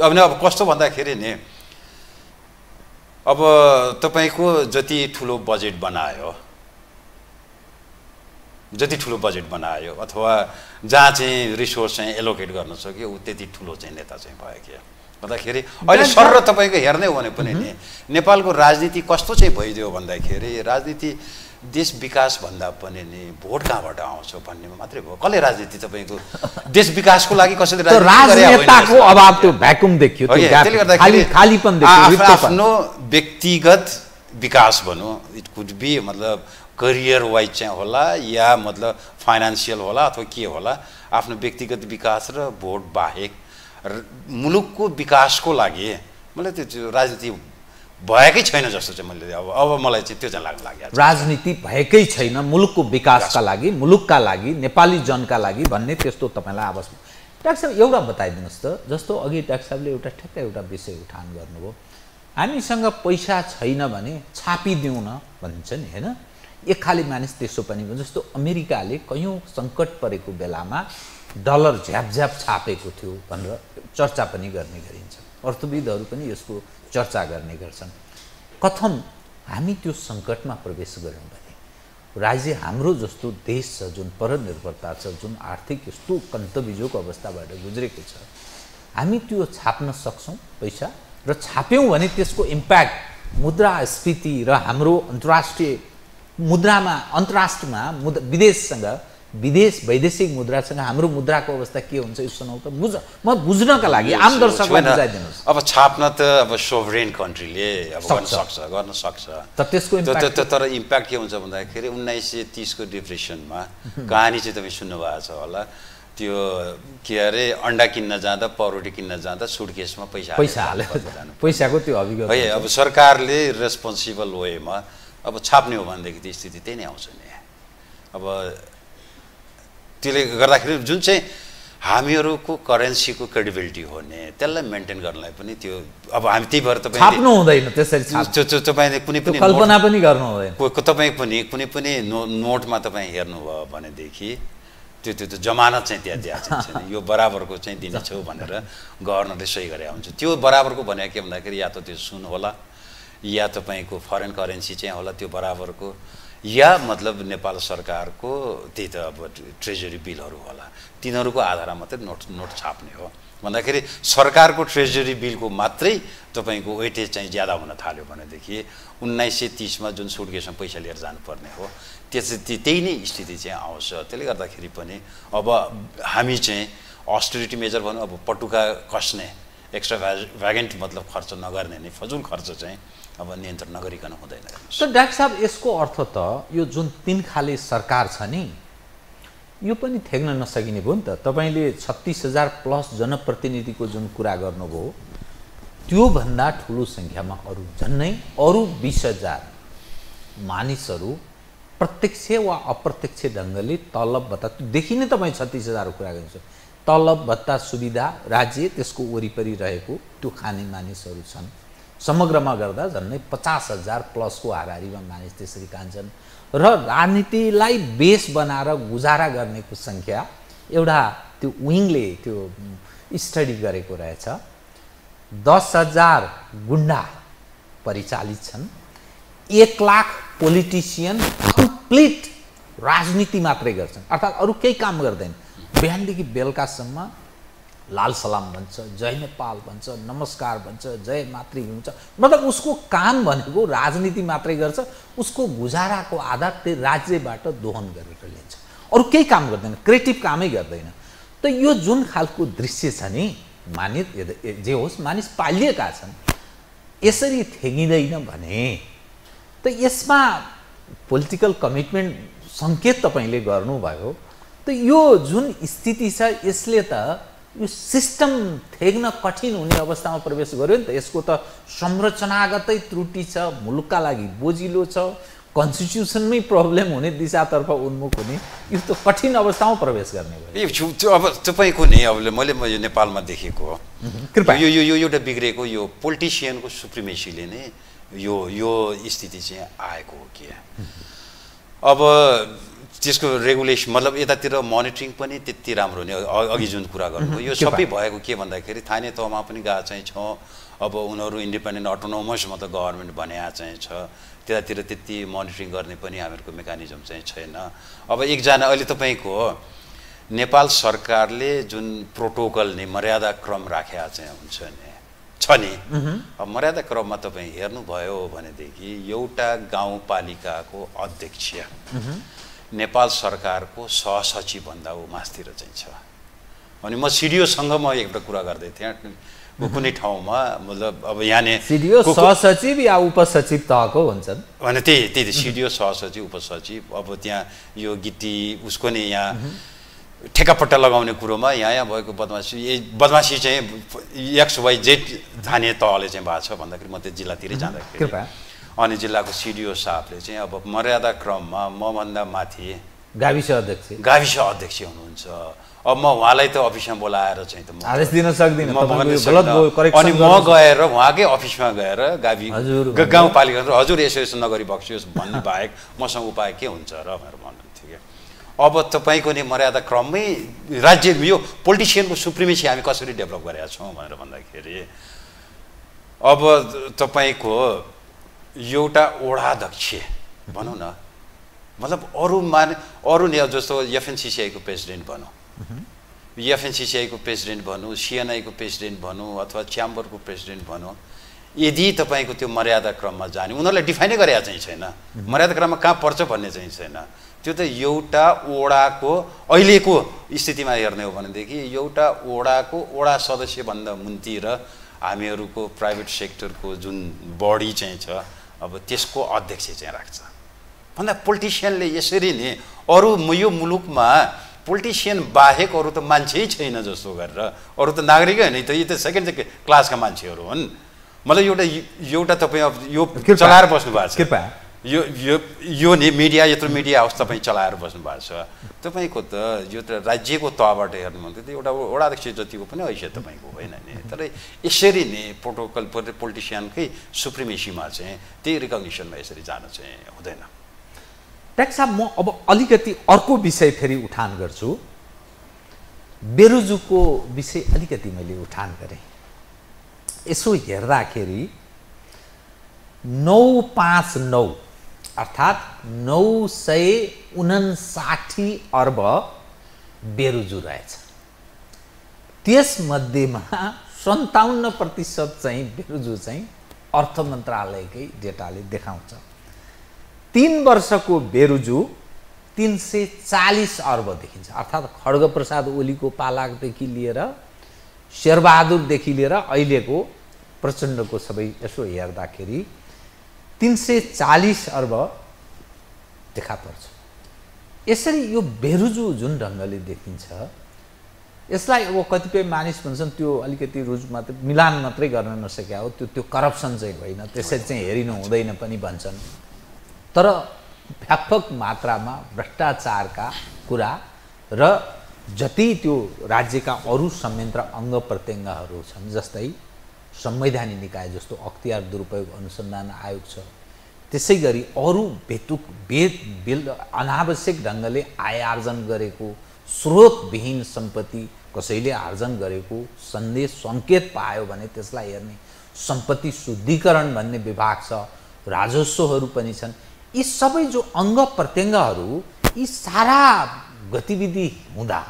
अब अब कस्तो भन्दाखेरि नि अब तपाईको जति ठुलो बजेट बनायो जति ठुलो बजेट बनायो अथवा जहाँ चाहिँ रिसोर्स चाहिँ एलोकेट गर्न सक्यो उ त्यति ठुलो चाहिँ नेता चाहिँ भयो के भन्दाखेरि अहिले सर तपाईको हेर्ने हो भने पनि नि नेपालको राजनीति कस्तो चाहिँ भइदियो भन्दाखेरि राजनीति देश विकास भन्दा पनि नि भोट कहाँबाट आउँछ भन्नेमा मात्रै भयो। कसले राजनीति तपाईको देश विकासको लागि कसैले राजनीतिको अभाव त्यो भ्याकुम देखियो त्यसले गर्दाखेरि खालीपन देखियो आफ्नो व्यक्तिगत विकास भनौं इट कुड बी मतलब करियर वाइज चाहिँ होला या मतलब फाइनेंशियल होला अथवा के होला आफ्नो व्यक्तिगत विकास र भोट बाहेक मुलुकको विकासको लागि मलाई त्यो राजनीति भएकै छैन जस्तो चाहिँ मैले अब अब मलाई चाहिँ त्यो चाहिँ लाग्न लाग्यो राजनीति भएकै छैन मुलुकको विकासका लागि मुलुकका लागि नेपाली जनका लागि भन्ने त्यस्तो तपाईलाई आवश्यक। डाक्टर साहब एउटा बताइदिनुहोस् त जस्तो अघि डाक्टर साहबले एउटा ठ्याक्कै एउटा विषय उठान गर्नुभयो हामीसँग पैसा छैन भने छापिदिउँ न भन्छ नि हैन एक खाली मानिस त्यसो पनि जस्तो अमेरिकाले कयौं संकट परेको बेलामा डलर झ्यापझ्याप छापेको थियो भनेर चर्चा पनि गर्ने गरिन्छ अर्थविदहरू पनि यसको चर्चा गर्ने गर्छन्। कथम हामी त्यो संकटमा प्रवेश गर्यौं भने राज्य हाम्रो जस्तो देश छ जुन परनिर्भरता छ जुन आर्थिक यस्तो कन्तबिजोको अवस्थाबाट गुज्रेको छ हामी त्यो छाप्न सक्छौं पैसा र छाप्यौं भने त्यसको इम्प्याक्ट मुद्रास्फीति र हाम्रो अन्तर्राष्ट्रिय मुद्रामा अन्तर्राष्ट्रमा मुद् विदेशसँग विदेश वैदेशिक मुद्रासँग हाम्रो मुद्राको अवस्था के हुन्छ यो सुनाउ त बुझ म बुझ्नका लागि आम दर्शकलाई बुझाइदिनुस्। अब छाप्न त अब सोभरेन कन्ट्रीले अब गर्न सक्छ गर्न सक्छ तर त्यसको इम्प्याक्ट तर इम्प्याक्ट के हुन्छ भन्दाखेरि उन्नाइस सय तीसको डिप्रेसनमा कहानी चाहिँ तपाईँ सुन्नुभएको छ होला त्यो के अरे अन्डा किन्न जाँदा पाउरोटी किन्न जाँदा सुटकेसमा पैसा पैसा हालेर पैसाको त्यो अभिगम है। अब सरकारले रेस्पोन्सिबल वेमा अब छाप्ने हो भनेदेखि त्यो स्थिति त्यही नै आउँछ नि। अब त्यसले गर्दाखेरि जुन चाहिँ हामीहरूको करेन्सीको क्रेडिबिलिटी हो नि त्यसलाई मेन्टेन गर्नलाई पनि त्यो अब हामी त्यही भएर तपाईँ छाप्नु हुँदैन त्यसरी तपाईँले कुनै पनि कल्पना पनि गर्नु हुँदैन तपाईँ पनि कुनै पनि नोटमा तपाईँ हेर्नुभयो भनेदेखि त्यो त्यो जमानत चाहिँ त्यहाँ दिएको छैन यो बराबरको चाहिँ दिनेछौ भनेर गभर्नरले सही गरे हुन्छ त्यो बराबरको भनेको के भन्दाखेरि या त त्यो सुन होला या तपाईको फरेन करेन्सी चाहिँ होला त्यो बराबरको या मतलब नेपाल सरकारको त्यही त अब ट्रेजरी बिलहरू होला तिनीहरूको आधारमा मात्रै नोट नोट छाप्ने हो भन्दाखेरि सरकारको ट्रेजरी बिलको मात्रै तपाईको वेटेज चाहिँ ज्यादा हुन थाल्यो भनेदेखि उन्नाइस सय तीसमा जुन सुटकेसमा पैसा लिएर जानुपर्ने हो त्यस त्यही नै स्थिति चाहिँ आउँछ। त्यसले गर्दाखेरि पनि अब हामी चाहिँ अस्टेरिटी मेजर भनौँ अब पटुका कस्ने एक्स्ट्रा भ्यागेन्ट मतलब खर्च नगर्ने नै फजुल खर्च चाहिँ अब नियन्त्रण नगरिकन हुँदैन। सो डाक्टर साहब यसको अर्थ त यो जुन तीन खाले सरकार छ नि यो पनि ठेक्न नसकिने भयो नि त। तपाईँले छत्तीस हजार प्लस जनप्रतिनिधिको जुन कुरा गर्नुभयो त्योभन्दा ठुलो सङ्ख्यामा अरू झन्नै अरू बीस हजार मानिसहरू प्रत्यक्ष वा अप्रत्यक्ष ढङ्गले तलब भत्ता देखि नै तपाईँ छत्तीस हजारको कुरा गर्नुहुन्छ तलब भत्ता सुविधा राज्य त्यसको वरिपरि रहेको त्यो खाने मानिसहरू छन् समग्रमा गर्दा झन्डै पचास हजार प्लसको हाराहारीमा मानिस त्यसरी खान्छन् र राजनीतिलाई बेस बनाएर गुजारा गर्नेको सङ्ख्या एउटा त्यो विङले त्यो स्टडी गरेको रहेछ दस हजार गुन्डा परिचालित छन् एक लाख पोलिटिसियन कम्प्लिट राजनीति मात्रै गर्छन् अर्थात् अरू केही काम गर्दैन बिहानदेखि बेलुकासम्म लाल सलाम भन्छ, जय नेपाल भन्छ, नमस्कार भन्छ, जय मातृभूमि भन्छ। मतलब उसको काम भनेको राजनीति मात्रै गर्छ, उसको गुजाराको आधार त्यो राज्यबाट दोहन गरेर लिन्छ, अरु केही काम गर्दैन, क्रिएटिभ कामै गर्दैन। त यो जुन खालको दृश्य छ नि, मानिस जे होस् मानिस पालिएका छन्, यसरी थेगिदैन भने त यसमा पोलिटिकल कमिटमेन्ट संकेत तपाईले गर्नुभयो। त यो जुन स्थिति छ यसले त यो सिस्टम थेग्न कठिन हुने अवस्थामा प्रवेश गर्यो नि त। यसको त संरचनागतै त्रुटि छ, मुलुकका लागि बोझिलो छ, कन्स्टिट्युसनमै प्रब्लम हुने दिशातर्फ उन्मुख हुने, यो त कठिन अवस्थामा प्रवेश गर्ने भयो। यो अब तपाईको नै अब मैले म यो नेपालमा देखेको हो, यो यो यो एउटा बिग्रेको यो पोलिटिसियनको सुप्रिमेसीले नै यो यो स्थिति चाहिँ आएको हो कि। अब त्यसको रेगुलेसन मतलब यतातिर मोनिटरिङ पनि त्यति राम्रो हुने, अघि जुन कुरा गर्नुभयो यो सबै भएको के भन्दाखेरि स्थानीय तहमा पनि गए चाहिँ छ, अब उनीहरू इन्डिपेन्डेन्ट अटोनोमस मतलब गभर्मेन्ट भने चाहिँ छ, त्यतातिर त्यति मोनिटरिङ गर्ने पनि हामीहरूको मेकानिजम चाहिँ छैन। अब एकजना अहिले तपाईँको नेपाल सरकारले जुन प्रोटोकल नि मर्यादा क्रम राखेका चाहिँ हुन्छ नि छ नि, अब मर्यादा क्रममा तपाईँ हेर्नुभयो भनेदेखि एउटा गाउँपालिकाको अध्यक्ष नेपाल सरकारको सहसचिव भन्दा ऊ मास्तिर चाहिँ छ। अनि म सिडिओसँग म एउटा कुरा गर्दै थिएँ कुनै ठाउँमा, मतलब अब यहाँ सिडिओ सहसचिव या उपसचिव तहको हुन्छन् भने त्यही त्यही सिडिओ सहसचिव उपसचिव, अब त्यहाँ यो गिटी उसको नि यहाँ ठेक्कापट्टा लगाउने कुरोमा यहाँ यहाँ भएको बदमासी बदमासी चाहिँ एक्स वाइ जेड स्थानीय तहले चाहिँ भएको छ भन्दाखेरि म त्यो जिल्लातिरै जाँदाखेरि अनि जिल्लाको सिडिओ साहबले चाहिँ अब मर्यादा क्रममा मभन्दा माथि गाविस अध्यक्ष गाविस अध्यक्ष हुनुहुन्छ, अब म उहाँलाई त अफिसमा बोलाएर चाहिँ त म आदेश दिन सक्दिनँ, अनि म गएर उहाँकै अफिसमा गएर गावि गाउँपालिका हजुर यसो यसो नगरी बक्सियोस् भन्ने बाहेक मसँग उपाय के हुन्छ र भनेर भन्नुहुन्थ्यो क्या। अब तपाईँको नि मर्यादा क्रममै राज्य यो पोलिटिसियनको सुप्रिमेसी हामी कसरी डेभलप गरेका छौँ भनेर भन्दाखेरि अब तपाईँको एउटा ओडाध्यक्ष भनौँ न, मतलब अरू मान अरू नि जस्तो एफएनसिसिआईको प्रेसिडेन्ट भनौँ एफएनसिसिआईको प्रेसिडेन्ट भनौँ सिएनआईको प्रेसिडेन्ट भनौँ अथवा च्याम्बरको प्रेसिडेन्ट भनौँ, यदि तपाईँको त्यो मर्यादा क्रममा जाने उनीहरूले डिफाइनै गरेका चाहिँ छैन मर्यादा क्रममा कहाँ पर्छ भन्ने चाहिँ छैन, त्यो त एउटा ओडाको अहिलेको स्थितिमा हेर्ने हो भनेदेखि एउटा ओडाको ओडा सदस्यभन्दा मुन्ति र हामीहरूको प्राइभेट सेक्टरको जुन बडी चाहिँ छ अब त्यसको अध्यक्ष चाहिँ राख्छ भन्दा पोलिटिसियनले यसरी नै अरू यो मुलुकमा पोलिटिसियन बाहेक अरू त मान्छे छैन जस्तो गरेर, अरू त नागरिकै होइन त, यी त सेकेन्ड क्लासका मान्छेहरू हुन्। मलाई एउटा एउटा तपाईँ अब यो चलाएर बस्नु भएको छ, कृपया यो यो यो नि मिडिया यत्रो मिडिया हाउस तपाईँ चलाएर बस्नु भएको छ, तपाईँको त यो त राज्यको तहबाट हेर्नुभन्थ्यो त एउटा वडा अध्यक्ष जतिको पनि हैसियत तपाईँको होइन नि, तर यसरी नै प्रोटोकल पोलिटिसियनकै सुप्रिमेसीमा चाहिँ त्यही रिकग्निसनमा यसरी जानु चाहिँ हुँदैन। डाक्टर साहब, म अब अलिकति अर्को विषय फेरि उठान गर्छु, बेरुजुको विषय अलिकति मैले उठान गरेँ। यसो हेर्दाखेरि नौ पाँच नौ अर्थात् नौ सय उनन्साठी अर्ब बेरुजु रहेछ, त्यसमध्येमा सन्ताउन्न प्रतिशत चाहिँ बेरुजु चाहिँ अर्थ मन्त्रालयकै डेटाले देखाउँछ। तीन वर्षको बेरुजु तीन सय चालीस अर्ब देखिन्छ, अर्थात् खड्गप्रसाद ओलीको पालादेखि लिएर शेरबहादुरदेखि लिएर अहिलेको प्रचण्डको सबै यसो हेर्दाखेरि तीन सय चालीस अर्ब देखा पर्छ। यसरी यो बेरुजु जुन ढङ्गले देखिन्छ यसलाई अब कतिपय मानिस भन्छन् त्यो अलिकति रुज मात्रै मिलान मात्रै गर्न नसकेका हो, त्यो त्यो करप्सन चाहिँ होइन, त्यसरी चाहिँ हेरिनु हुँदैन पनि भन्छन्, तर व्यापक मात्रामा भ्रष्टाचारका कुरा र जति त्यो राज्यका अरू संयन्त्र अङ्ग प्रत्यङ्गहरू छन्, जस्तै संवैधानिक निकाय जस्तो अख्तियार दुरुपयोग अनुसन्धान आयोग छ, त्यसै गरी अरू बेतुक बेत बिल अनावश्यक ढङ्गले आय आर्जन गरेको, स्रोतविहीन सम्पत्ति कसैले आर्जन गरेको सन्देश सङ्केत पायो भने त्यसलाई हेर्ने सम्पत्ति शुद्धिकरण भन्ने विभाग छ, राजस्वहरू पनि छन्। यी सबै जो अङ्ग प्रत्यङ्गहरू यी सारा गतिविधि हुँदा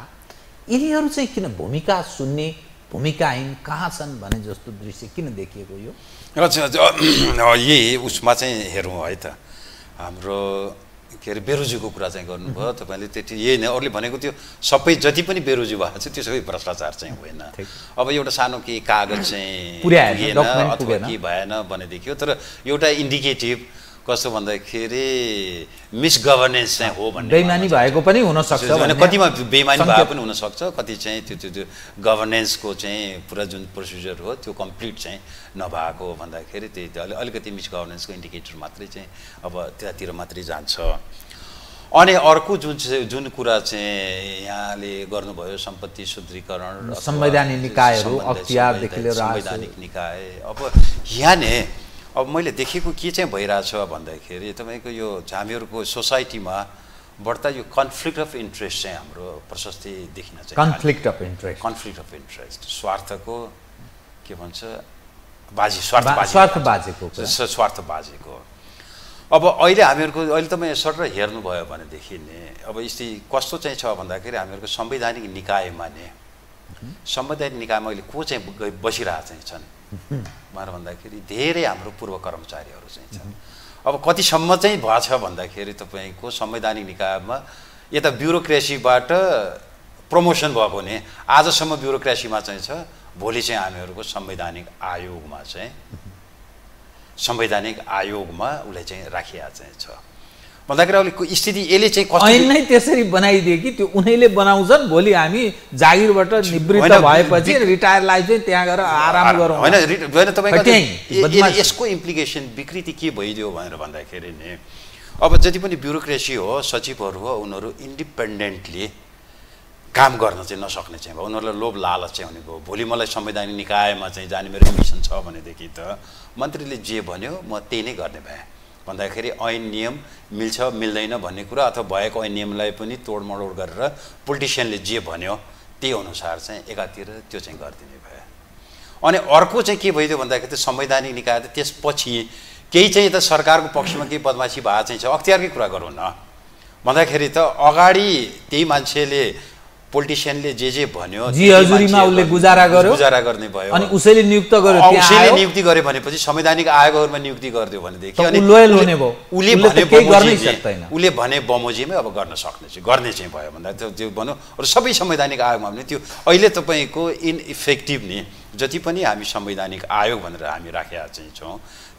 यिनीहरू चाहिँ किन भूमिका शून्य भूमिकाहीन कहाँ छन् भने जस्तो दृश्य किन देखिएको यो? अच्छा, यही उसमा चाहिँ हेरौँ है त। हाम्रो के अरे बेरोजीको कुरा चाहिँ गर्नुभयो तपाईले, त्यति यही नै अरूले भनेको त्यो सबै जति पनि बेरोजी भएको छ त्यो सबै भ्रष्टाचार चाहिँ होइन। अब एउटा सानो के कागज चाहिँ पुर्याएन अथवा के भएन भनेदेखि हो, तर एउटा इन्डिकेटिभ कस्तो भन्दाखेरि मिस गभर्नेन्स चाहिँ हो भन्ने, बेइमानी भएको पनि हुन सक्छ भने कतिमा बेइमानी भएको पनि हुन सक्छ, कति चाहिँ त्यो त्यो गभर्नेन्सको चाहिँ पुरा जुन प्रोसिजर हो त्यो कम्प्लिट चाहिँ नभएको भन्दाखेरि त्यही अलिकति मिस गभर्नेन्सको इन्डिकेटर मात्रै चाहिँ अब त्यतातिर मात्रै जान्छ। अनि अर्को जुन जुन कुरा चाहिँ यहाँले गर्नुभयो सम्पत्ति शुद्धिकरण, संवैधानिक निकायहरू अख्तियारदेखि लिएर संवैधानिक निकाय, अब यहाँ नै अब मैले देखेको के चाहिँ भइरहेछ भन्दाखेरि तपाईको यो हामीहरूको सोसाइटीमा बढ्ता यो कन्फ्लिक्ट अफ इन्ट्रेस्ट चाहिँ हाम्रो प्रशस्तै देखिन चाहिँ, conflict of interest conflict of interest स्वार्थको के भन्छ बाजी, स्वार्थ बाजी, स्वार्थ बाजेको स्वार्थ बाजेको। अब अहिले हामीहरूको अहिले तपाईँ सर हेर्नुभयो भनेदेखि नि अब स्थिति कस्तो चाहिँ छ भन्दाखेरि हामीहरूको संवैधानिक निकायमा नि संवैधानिक निकायमा अहिले को चाहिँ बसिरहेका चाहिँ छन् भनेर भन्दाखेरि धेरै हाम्रो पूर्व कर्मचारीहरू चाहिँ छन्। अब कतिसम्म चाहिँ भएको छ भन्दाखेरि तपाईँको संवैधानिक निकायमा यता ब्युरोक्रेसीबाट प्रमोसन भएको नि आजसम्म ब्युरोक्रेसीमा चाहिँ छ, भोलि चाहिँ हामीहरूको संवैधानिक आयोगमा चाहिँ संवैधानिक आयोगमा उसले चाहिँ राखिया चाहिँ छ भन्दाखेरि अहिले स्थिति यसले चाहिँ ऐन नै त्यसरी बनाइदिए कि त्यो उनीले बनाउँछन्, भोलि हामी जागिरबाट निवृत्त भएपछि रिटायर लाइफ चाहिँ त्यहाँ गएर आराम गरौँ हैन हैन तपाईको यसको इम्प्लिकेसन विकृति के भइदियो भनेर भन्दाखेरि नि अब जति पनि ब्युरोक्रेसी हो सचिवहरू हो उनीहरू इन्डिपेन्डेन्टली काम गर्न चाहिँ नसक्ने चाहिँ भयो, उनीहरूलाई लोभ लालच चाहिँ हुने भयो। भोलि मलाई संवैधानिक निकायमा चाहिँ जाने मेरो मिसन छ भनेदेखि त मन्त्रीले जे भन्यो म त्यही नै गर्ने भए भन्दाखेरि ऐन नियम मिल्छ मिल्दैन भन्ने कुरा अथवा भएको ऐन नियमलाई पनि तोडमोड गरेर पोलिटिसियनले जे भन्यो त्यही अनुसार चाहिँ एकातिर त्यो चाहिँ गरिदिने भयो। अनि अर्को चाहिँ के भइदियो भन्दाखेरि संवैधानिक निकाय त त्यसपछि केही चाहिँ त सरकारको पक्षमा केही बदमासी भए चाहिँ छ, अख्तियारकै कुरा गरौँ न भन्दाखेरि त अगाडि त्यही मान्छेले पोलिटिसियनले जे जे भन्यो उसले गुजारा गर्यो, गुजारा गर्ने भयो, अनि उसैले नियुक्त गर्यो, उसैले नियुक्ति गर्यो भनेपछि संवैधानिक आयोगहरुमा नियुक्ति गर्दियो भनेदेखि अनि लोयल हुने भयो, उले भने केही गर्नै सक्दैन, उले भने बमोजिमै अब गर्न सक्ने चाहिँ गर्ने चाहिँ भयो भन्दा त्यो भन्नु र सबै संवैधानिक आयोगमा पनि त्यो अहिले तपाईको इनइफेक्टिभ नि जति पनि हामी संवैधानिक आयोग भनेर हामी राखेका चाहिँ छौँ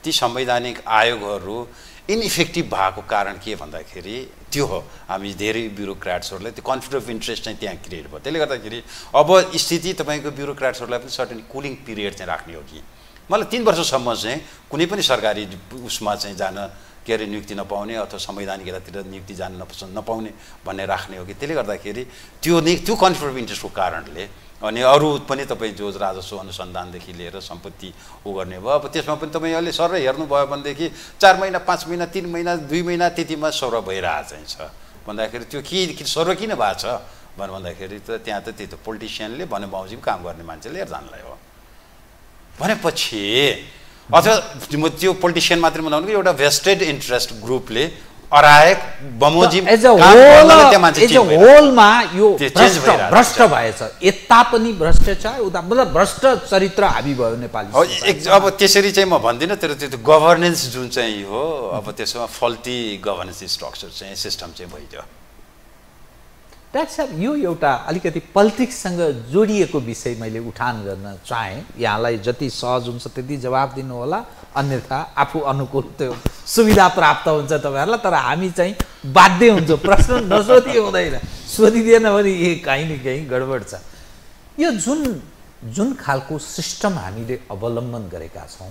ती संवैधानिक आयोगहरु इनइफेक्टिभ भएको कारण के भन्दाखेरि त्यो हो हामी धेरै ब्युरोक्राट्सहरूले त्यो कन्फ्लिक्ट अफ इन्ट्रेस्ट चाहिँ त्यहाँ क्रिएट भयो। त्यसले गर्दाखेरि अब स्थिति तपाईँको ब्युरोक्राट्सहरूलाई पनि सर्टेन कुलिङ पिरियड चाहिँ राख्ने हो कि मलाई तीन वर्षसम्म चाहिँ कुनै पनि सरकारी उसमा चाहिँ जान के अरे नियुक्ति नपाउने अथवा संवैधानिक यतातिर नियुक्ति जान नपसन्द नपाउने भन्ने राख्ने हो कि। त्यसले गर्दाखेरि त्यो नै त्यो कन्फ्लिक्ट अफ इन्ट्रेस्टको कारणले अनि अरू पनि तपाईँ जो राजस्व अनुसन्धानदेखि लिएर सम्पत्ति ऊ गर्ने भयो। अब त्यसमा पनि तपाईँ अहिले सर हेर्नुभयो भनेदेखि चार महिना पाँच महिना तिन महिना दुई महिना त्यतिमा सर भइरहेको चाहिँ छ भन्दाखेरि त्यो के सर किन भएको छ भनेर भन्दाखेरि त त्यहाँ त त्यही त पोलिटिसियनले भने बाउजी काम गर्ने मान्छेले हेर जानलाई हो भनेपछि अथवा त्यो पोलिटिसियन मात्र बनाउनु कि एउटा भेस्टेड इन्ट्रेस्ट ग्रुपले भ्रष्ट भएछ यता पनि भ्रष्ट छ उता मतलब भ्रष्ट चरित्र हाबी भयो नेपाली। अब त्यसरी चाहिँ म भन्दिनँ तर त्यो गभर्नेन्स जुन चाहिँ हो अब त्यसमा फल्टी गभर्नेन्स स्ट्रक्चर चाहिँ सिस्टम चाहिँ भइदियो। डाक्टर साहब यो एउटा अलिकति पोलिटिक्ससँग जोडिएको विषय मैले उठान गर्न चाहेँ, यहाँलाई जति सहज हुन्छ त्यति जवाब दिनु होला अन्यथा आफू अनुकूल त्यो सुविधा प्राप्त हुन्छ तपाईँहरूलाई, तर हामी चाहिँ बाध्य हुन्छौँ प्रश्न नसोधी हुँदैन, सोधिदिएन भने यही काहीँ न काहीँ गडबड छ। यो जुन जुन खालको सिस्टम हामीले अवलम्बन गरेका छौँ,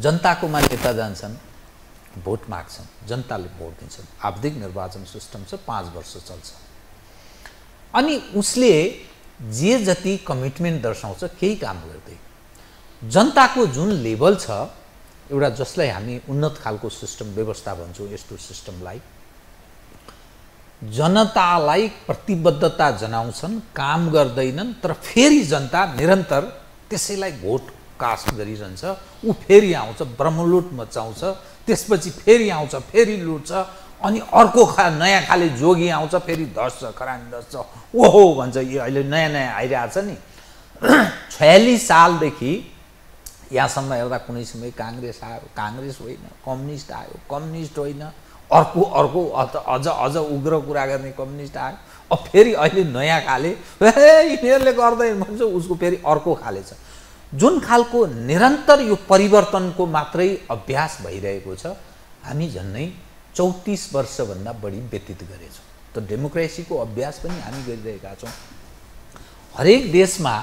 जनताकोमा नेता जान्छन् भोट माग्छन्, जनताले भोट दिन्छन्, आवधिक निर्वाचन सिस्टम छ पाँच वर्ष चल्छ अनि उसले जे जति कमिटमेन्ट दर्शाउँछ केही काम गर्दैन। जनताको जुन लेभल छ एउटा जसलाई हामी उन्नत खालको सिस्टम व्यवस्था भन्छौँ, यस्तो सिस्टमलाई जनतालाई प्रतिबद्धता जनाउँछन् काम गर्दैनन् तर फेरि जनता निरन्तर त्यसैलाई भोट कास्ट गरिरहन्छ, ऊ फेरि आउँछ ब्रह्मलुट मचाउँछ, त्यसपछि फेरि आउँछ फेरि लुट्छ, अनि अर्को खा नयाँ खाले जोगी आउँछ फेरि धस्छ खरानी धस्छ ओहो भन्छ। यो अहिले नयाँ नयाँ आइरहेको छ नि छयालिस सालदेखि यहाँसम्म हेर्दा कुनै समय कांग्रेस आयो, कांग्रेस होइन कम्युनिस्ट आयो, कम्युनिस्ट होइन अर्को अर्को अझ अझ उग्र कुरा गर्ने कम्युनिस्ट आयो। अब फेरि अहिले नयाँ खाले यिनीहरूले गर्दै भन्छ उसको फेरि अर्को खाले छ। जुन खालको निरन्तर यो परिवर्तनको मात्रै अभ्यास भइरहेको छ, हामी झन्नै चौतीस वर्षभन्दा बढी व्यतीत गरेछौँ। त डेमोक्रेसीको अभ्यास पनि हामी गरिरहेका छौँ। हरेक देशमा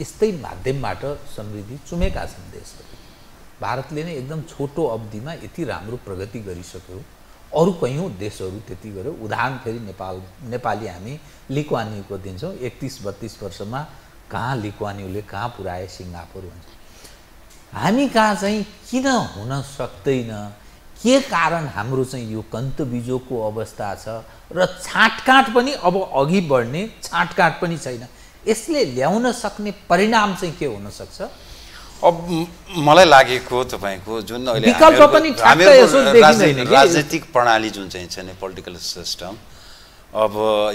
यस्तै माध्यमबाट समृद्धि चुमेका छन् देशहरू। भारतले नै एकदम छोटो अवधिमा यति राम्रो प्रगति गरिसक्यो, अरू कयौं देशहरू त्यति गर्यो। उदाहरण फेरि नेपाल नेपाली हामी लिक्वानियुको दिन्छौँ, एकतीस बत्तीस वर्षमा कहाँ लिक्वानियुले कहाँ पुर्याए सिङ्गापुर भन्छ। हामी कहाँ चाहिँ किन हुन सक्दैन, के कारण हाम्रो चाहिँ यो कन्तबिजोको अवस्था छ र छाँटकाँट पनि अब अघि बढ्ने छाँटकाँट पनि छैन, यसले ल्याउन सक्ने परिणाम चाहिँ के हुन सक्छ? अब मलाई लागेको तपाईको जुन अहिले विकल्प पनि ठ्याक्कै यसो देखिदैन राजनीतिक प्रणाली जुन चाहिँ छ नि पोलिटिकल सिस्टम, अब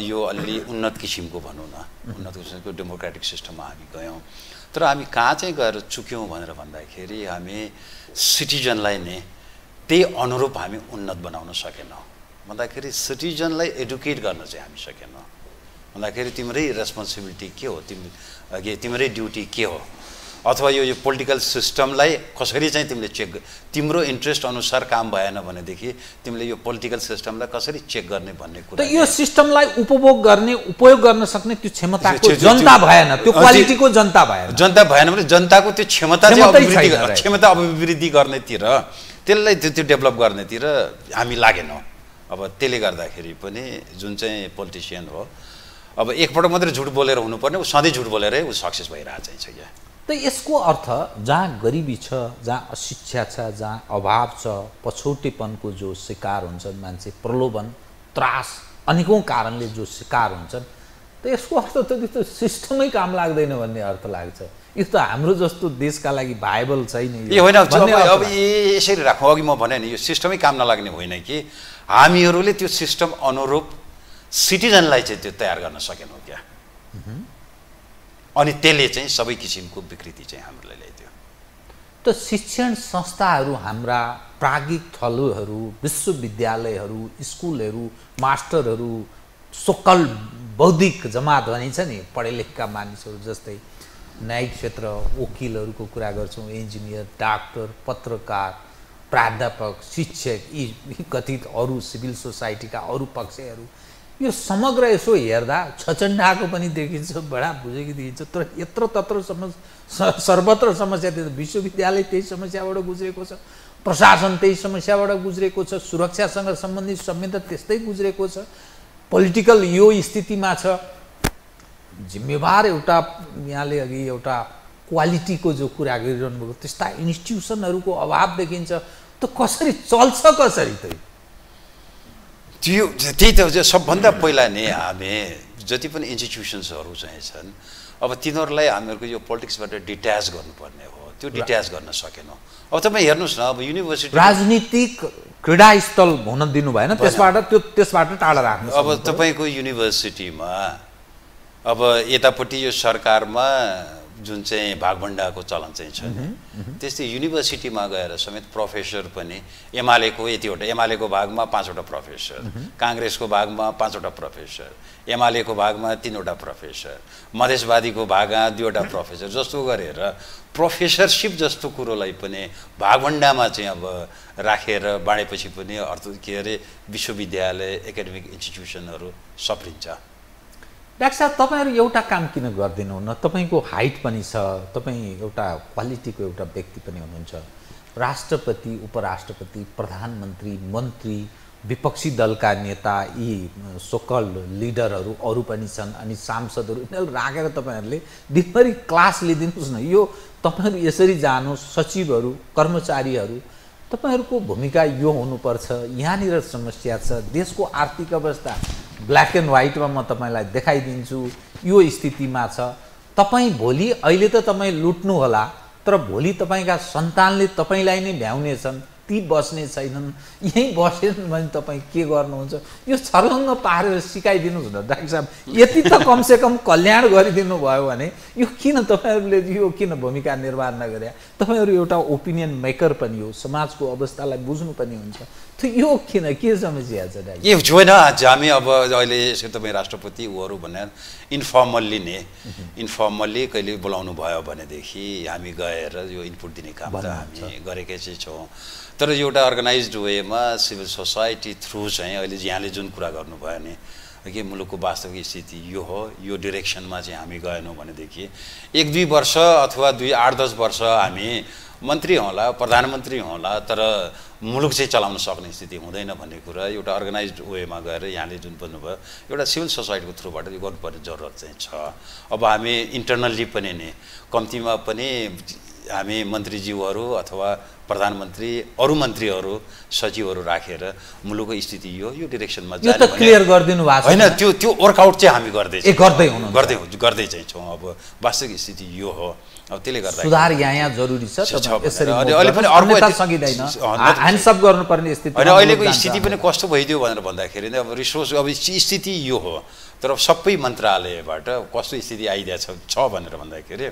यो अलि उन्नत किसिमको भनौँ न उन्नत किसिमको डेमोक्रेटिक सिस्टममा हामी गयौँ। तर हामी कहाँ चाहिँ गएर चुक्यौँ भनेर भन्दाखेरि हामी सिटिजनलाई नै त्यही अनुरूप हामी उन्नत बनाउन सकेनौँ भन्दाखेरि सिटिजनलाई एडुकेट गर्न चाहिँ हामी सकेनौँ भन्दाखेरि तिम्रै रेस्पोन्सिबिलिटी के हो, तिम्रो तिम्रै ड्युटी के हो, अथवा यो यो पोलिटिकल सिस्टमलाई कसरी चाहिँ तिमीले चेक तिम्रो इन्ट्रेस्ट अनुसार काम भएन भनेदेखि तिमीले यो पोलिटिकल सिस्टमलाई कसरी चेक गर्ने भन्ने कुरा। त यो सिस्टमलाई उपभोग गर्ने उपयोग गर्न सक्ने त्यो क्षमताको जनता भएन, त्यो क्वालिटीको जनता भएन, जनता भएन भने जनताको त्यो क्षमता क्षमता अभिवृद्धि गर्नेतिर त्यसलाई त्यो डेभलप गर्नेतिर हामी लागेनौँ। अब त्यसले गर्दाखेरि पनि जुन चाहिँ पोलिटिसियन हो अब एकपल्ट मात्रै झुट बोलेर हुनुपर्ने, ऊ सधैँ झुट बोलेरै ऊ सक्सेस भइरहेको चाहिँ छ क्या। त यसको अर्थ जहाँ गरिबी छ, जहाँ अशिक्षा छ, जहाँ अभाव छ, पछौटेपनको जो शिकार हुन्छन् मान्छे, प्रलोभन त्रास अनेकौँ कारणले जो शिकार हुन्छन्, त यसको अर्थ त त्यो सिस्टमै काम लाग्दैन भन्ने अर्थ लाग्छ। यो त हाम्रो जस्तो देशका लागि भाइबल छैन। यो होइन अब यसरी राखौँ, अघि म भने नि यो सिस्टमै काम नलाग्ने होइन कि हामीहरूले त्यो सिस्टम अनुरूप सिटिजनलाई चाहिँ त्यो तयार गर्न सकेनौँ क्या, अनि त्यसले चाहिँ सबै किसिमको विकृति चाहिँ हामीलाई ल्याइदियो। त शिक्षण संस्थाहरू हाम्रा प्राज्ञिक थलोहरू विश्वविद्यालयहरू स्कुलहरू मास्टरहरू सोकल बौद्धिक जमाधनी छ नि पढे लेखेका मानिसहरू, जस्तै न्यायिक क्षेत्र वकिलहरूको कुरा गर्छौँ, इन्जिनियर डाक्टर पत्रकार प्राध्यापक शिक्षक यी कथित अरू सिभिल सोसाइटीका अरू पक्षहरू, यो समग्र यसो हेर्दा छचण्डाको पनि देखिन्छ, बडा बुझेकी देखिन्छ, तर यत्र तत्र समस्या सर्वत्र समस्या। विश्वविद्यालय त्यही समस्याबाट गुज्रेको छ, प्रशासन त्यही समस्याबाट गुज्रेको छ, सुरक्षासँग सम्बन्धित संविधान त्यस्तै गुज्रेको छ, पोलिटिकल यो स्थितिमा छ। जिम्मेवार एउटा यहाँले अघि एउटा क्वालिटीको जो कुरा गरिरहनु भएको, त्यस्ता इन्स्टिट्युसनहरूको अभाव देखिन्छ। त कसरी चल्छ, कसरी त त्यो त्यही त सबभन्दा पहिला नै हामी जति पनि इन्स्टिट्युसन्सहरू चाहिँ छन् अब तिनीहरूलाई हामीहरूको यो पोलिटिक्सबाट डिट्याच गर्नुपर्ने हो, त्यो डिट्याच गर्न सकेनौँ। अब तपाईँ हेर्नुहोस् न, अब युनिभर्सिटी राजनीतिक क्रीडास्थल हुन दिनु भएन, त्यसबाट त्यो त्यसबाट टाढा राख्नु। अब तपाईँको युनिभर्सिटीमा अब यतापट्टि यो सरकारमा जुन चाहिँ भागभण्डाको चलन चाहिँ छ नि, त्यस्तै युनिभर्सिटीमा गएर समेत प्रोफेसर पनि एमालेको यतिवटा एमालेको भागमा पाँचवटा प्रोफेसर, काङ्ग्रेसको भागमा पाँचवटा प्रोफेसर, एमालेको भागमा तीनवटा प्रोफेसर, मधेसवादीको भागमा दुईवटा प्रोफेसर जस्तो गरेर प्रोफेसरसिप जस्तो कुरोलाई पनि भागभण्डामा चाहिँ अब राखेर बाँडेपछि पनि अर्थ के अरे विश्वविद्यालय एकाडेमिक इन्स्टिट्युसनहरू सप्रिन्छ। डाक्टर साहब तपाईहरू एउटा काम किन गर्दैनहुन्न, तपाईको हाइट पनि छ, तपाईँ एउटा क्वालिटीको एउटा व्यक्ति पनि हुनुहुन्छ। राष्ट्रपति उपराष्ट्रपति प्रधानमन्त्री मन्त्री विपक्षी दलका नेता यी सोकल लिडरहरू अरू पनि छन्, अनि सांसदहरू, यिनीहरू राखेर तपाईँहरूले दिनभरि क्लास लिदिनुहोस् न। यो तपाईँहरू यसरी जानुहोस्, सचिवहरू कर्मचारीहरू तपाईँहरूको भूमिका यो हुनुपर्छ। यहाँनिर समस्या छ, देशको आर्थिक अवस्था ब्ल्याक एन्ड व्हाइटमा म तपाईँलाई देखाइदिन्छु, यो स्थितिमा छ। तपाईँ भोलि अहिले त तपाईँ लुट्नु होला, तर भोलि तपाईँका सन्तानले तपाईँलाई नै भ्याउनेछन्, ती बस्ने छैनन् यही बसेन भने तपाई के गर्नुहुन्छ यो छरसँग पारेर सिकाइदिनु हुन्छ डाक्टर साहब यति त कम से कम कल्याण गरिदिनु भयो भने यो किन तपाईहरुले यो किन भूमिका निर्वाह नगर्या तपाईहरु एउटा ओपिनियन मेकर पनि हो समाजको अवस्थालाई बुझ्नु पनि हुन्छ त्यो यो किन के समस्या छ डाक्टर यो छैन हामी अब अहिले यसको तपाई राष्ट्रपति उहरु भनेर इन्फर्मल्ली ने इन्फर्मल्ली कहिले बोलाउनु भयो भने देखि हामी गएर यो इनपुट दिने काम त हामी गरेकै छौ तर एउटा अर्गनाइज्ड वेमा सिभिल सोसाइटी थ्रु चाहिँ अहिले यहाँले जुन कुरा गर्नुभयो नि के मुलुकको वास्तविक स्थिति यो हो यो डाइरेक्सनमा चाहिँ हामी गएनौं भने देखि एक दुई वर्ष अथवा दुई आठ दस वर्ष हामी मन्त्री होला प्रधानमन्त्री होला तर मुलुक चाहिँ चलाउन सक्ने स्थिति हुँदैन भन्ने कुरा एउटा अर्गनाइज्ड वेमा गएर यहाँले जुन भन्नुभयो एउटा सिभिल सोसाइटीको थ्रुबाट यो गर्नुपर्ने जरुरत चाहिँ छ अब हामी इन्टर्नल्ली पनि नि कम्तीमा पनि हामी मन्त्रीज्यूहरु अथवा प्रधानमन्त्री अरु मन्त्रीहरु सचिवहरु राखेर मुलुकको स्थिति यो यो डाइरेक्सनमा जाने भने क्लियर गर्दिनु भएको हैन त्यो त्यो वर्कआउट चाहिँ हामी गर्दै छौं ए गर्दै हुनु गर्दै गर्दै चाहिँ छौं अब वास्तविक स्थिति यो हो अब त्यसले गर्दा सुधार यहाँ जरुरी छ तब यसरी अहिले पनि अर्को सकिदैन ह्यान्ड्स अप गर्नुपर्ने स्थिति हैन अहिलेको स्थिति पनि कस्तो भइदियो भनेर भन्दाखेरि अब रिसोर्स अब स्थिति यो हो तर सबै मन्त्रालयबाट कस्तो स्थिति आइदिएको छ भनेर भन्दाखेरि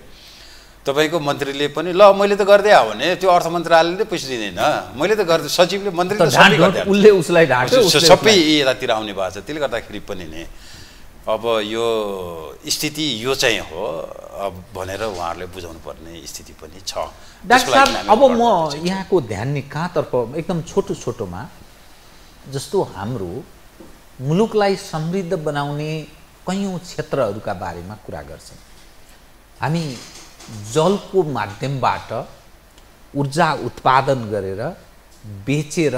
तपाईको मन्त्रीले पनि ल मैले त गर्दै आउ भने त्यो अर्थ मन्त्रालयले पैसा दिदैन मैले त गर्दै सचिवले मन्त्रीले त सबै गर्दै उले उसलाई ढाट्छ सबै यतातिर आउने भएको छ त्यसले गर्दाखेरि पनि नि अब यो स्थिति यो चाहिँ हो अब भनेर उहाँहरूले बुझाउनु पर्ने स्थिति पनि छ डाक्टर साहब अब म यहाँको ध्यान नि कहाँतर्फ एकदम छोटो छोटोमा जस्तो हाम्रो मुलुकलाई समृद्ध बनाउने कयौं क्षेत्रहरुका बारेमा कुरा गर्छौं हामी जलको माध्यमबाट ऊर्जा उत्पादन गरेर बेचेर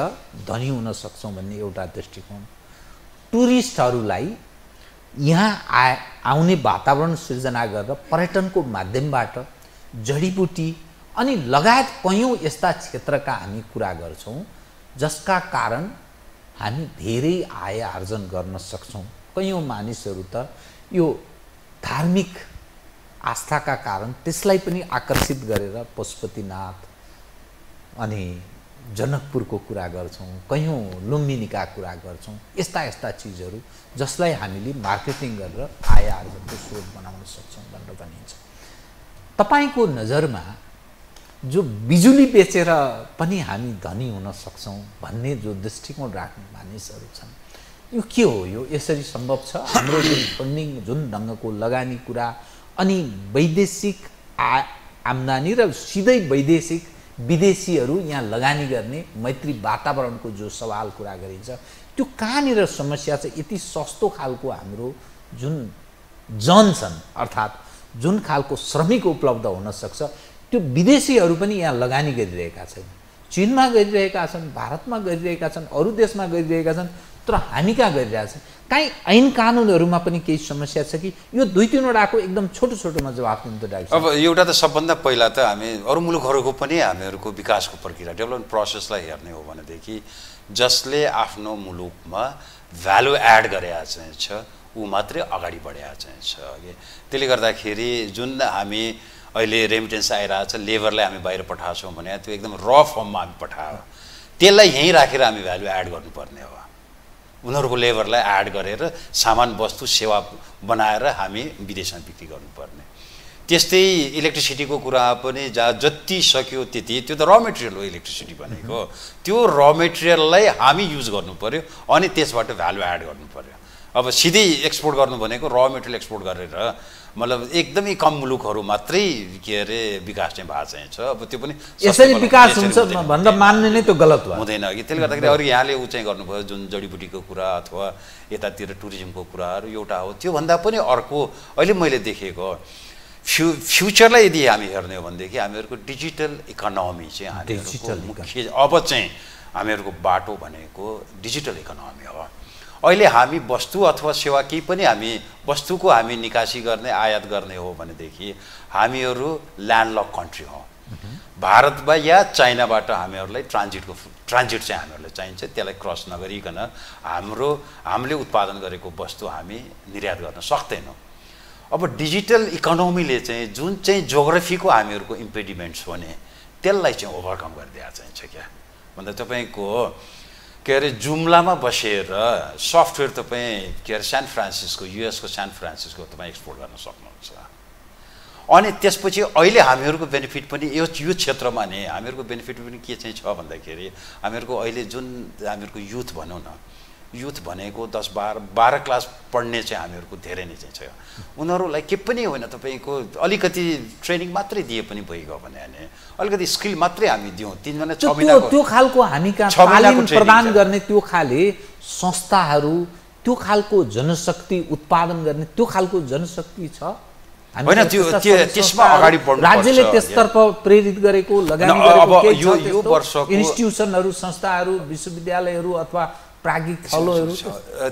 धनी हुन सक्छौं भन्ने एउटा दृष्टिकोण टुरिस्टहरुलाई यहाँ आउने वातावरण सृजना गरेर पर्यटनको माध्यमबाट जडीबुटी अनि लगायत कयौं यस्ता क्षेत्रका हामी कुरा गर्छौं जसका कारण हामी धेरै आय आर्जन गर्न सक्छौं कयौं मानिसहरु त यो धार्मिक आस्था का कारण त्यसलाई पनि आकर्षित गरेर पशुपतिनाथ अनि जनकपुर को कुरा गर्छौं कयौं लुम्बिनीका कुरा गर्छौं यस्ता यस्ता चीजहरु जसलाई हामीले मार्केटिङ गरेर आय आर्जनको स्रोत बनाउन सक्छौं भनेर भनिन्छ तपाईको नजरमा जो बिजुली बेचेर पनि हामी धनी हुन सक्छौं भन्ने जो दृष्टिकोण राख्ने मानिसहरु छन् यो के हो यो यसरी सम्भव छ हाम्रो जुन फन्डिङ जुन ढंगको लगानी कुरा अनि वैदेशिक आम्दानी र सीधै वैदेशिक विदेशीहरु यहाँ लगानी गर्ने मैत्री वातावरण को जो सवाल कुरा गरिन्छ त्यो कहाँनिर समस्या छ यति सस्तो खालको हाम्रो जुन जन छन् अर्थात जुन खालको श्रमिक उपलब्ध हुन सक्छ त्यो विदेशीहरु पनि यहाँ लगानी गरिरहेका छन् चीनमा गरिरहेका छन् भारतमा गरिरहेका छन् अरू देशमा गरिरहेका छन् तर हामी कहाँ गरिरहेका छौं कहीं ऐन कानूनहरुमा पनि केही समस्या छ कि यो दुई तीनवटाको एकदम छोटो छोटोमा जवाफ दिनु डाक्टर अब एउटा त सबभन्दा पहिला त हामी अरु मुलुकहरुको पनि हामीहरुको विकासको प्रक्रिया डेभलपमेन्ट प्रोसेसलाई हेर्ने हो भने देखि जसले आफ्नो मुलुकमा भ्यालु एड गरेया छ उ मात्रै अगाडि बढेया छ के त्यसले गर्दाखेरि जुन हामी अहिले रेमिटेन्स आइराछ लेबरलाई हामी बाहिर पठाछौं भने त्यो एकदम र फर्ममा हामी पठायो त्यसलाई यही राखेर हामी भ्यालु एड गर्नुपर्ने हो उनीहरुको लेबरलाई एड गरेर सामान वस्तु सेवा बनाएर हामी विदेशमा बिक्री गर्नुपर्ने त्यस्तै इलेक्ट्रिसिटीको कुरा पनि जति सक्यो त्यति त्यो त र मटेरियल हो इलेक्ट्रिसिटी भनेको त्यो र मटेरियललाई हामी युज गर्नु पर्यो अनि त्यसबाट भ्यालु एड गर्नु पर्यो अब सिधै एक्सपोर्ट गर्नु भनेको र मटेरियल एक्सपोर्ट गरेर मतलब एकदमै कम मुलुकहरु मात्रै के अरे विकास चाहिँ भा चाहिँ छ अब त्यो पनि यसरी विकास हुन्छ भन्दा मान्ने नै त्यो गलत हो हुँदैन कि त्यसले गर्दाखेरि अरु यहाँले उ चाहिँ गर्नुभयो जुन जडीबुटीको कुरा अथवा यतातिर टुरिज्मको कुराहरु एउटा हो त्यो भन्दा पनि अर्को अहिले मैले देखेको फ्यु फ्युचरलाई यदि हामी हेर्ने हो भने देखि हामीहरुको डिजिटल इकोनोमी चाहिँ हामीहरुको मुख्य अब चाहिँ हामीहरुको बाटो भनेको डिजिटल इकोनोमी हो अहिले हामी वस्तु अथवा सेवा केही पनि हामी वस्तुको हामी निकासी गर्ने आयात गर्ने हो भने देखि हामीहरु ल्यान्डलक कन्ट्री हो भारतबाट या चाइनाबाट हामीहरुलाई ट्रान्जिटको ट्रान्जिट चाहिँ हामीहरुलाई चाहिन्छ त्यसलाई क्रस नगरीकन हाम्रो हामीले उत्पादन गरेको वस्तु हामी निर्यात गर्न सक्दैनौं अब डिजिटल इकोनोमीले चाहिँ जुन चाहिँ ज्योग्राफीको हामीहरुको इम्पेडिमेन्ट्स हो नि त्यसलाई चाहिँ ओभरकम गर्दै आइन्छ के भन्दा तपाईको के अरे जुम्लामा बसेर सफ्टवेयर तपाई के अरे सान फ्रान्सिस्को यूएस को सान फ्रान्सिस्को तपाई एक्सपोर्ट गर्न सक्नुहुन्छ। अनि त्यसपछि अहिले हामीहरुको बेनिफिट पनि यो यो क्षेत्रमा नै हामीहरुको बेनिफिट पनि के चाहिँ छ भन्दाखेरि हामीहरुको अहिले जुन हामीहरुको युथ भनौं न युथ भनेको दस बाह्र बाह्र क्लास पढ्ने चाहिँ हामीहरुको धेरै नै चाहिँ छ। उनीहरुलाई के पनि होइन तपाईको अलिकति ट्रेनिङ मात्रै दिए पनि भइगयो भने अनि अलिकति स्किल मात्रै हामी दियौ तीन महिना छ महिनाको त्यो खालको हामी कहाँ तालिम प्रदान गर्ने त्यो खाले संस्थाहरु त्यो खालको जनशक्ति उत्पादन गर्ने त्यो खालको जनशक्ति छ होइन। त्यो त्यसमा अगाडि बढ्नु पर्छ। राज्यले त्यसतर्फ प्रेरित गरेको लगानी गरेको के यो यो वर्षको इन्स्टिट्युसनहरु संस्थाहरु विश्वविद्यालयहरु अथवा प्रागिक फलोहरु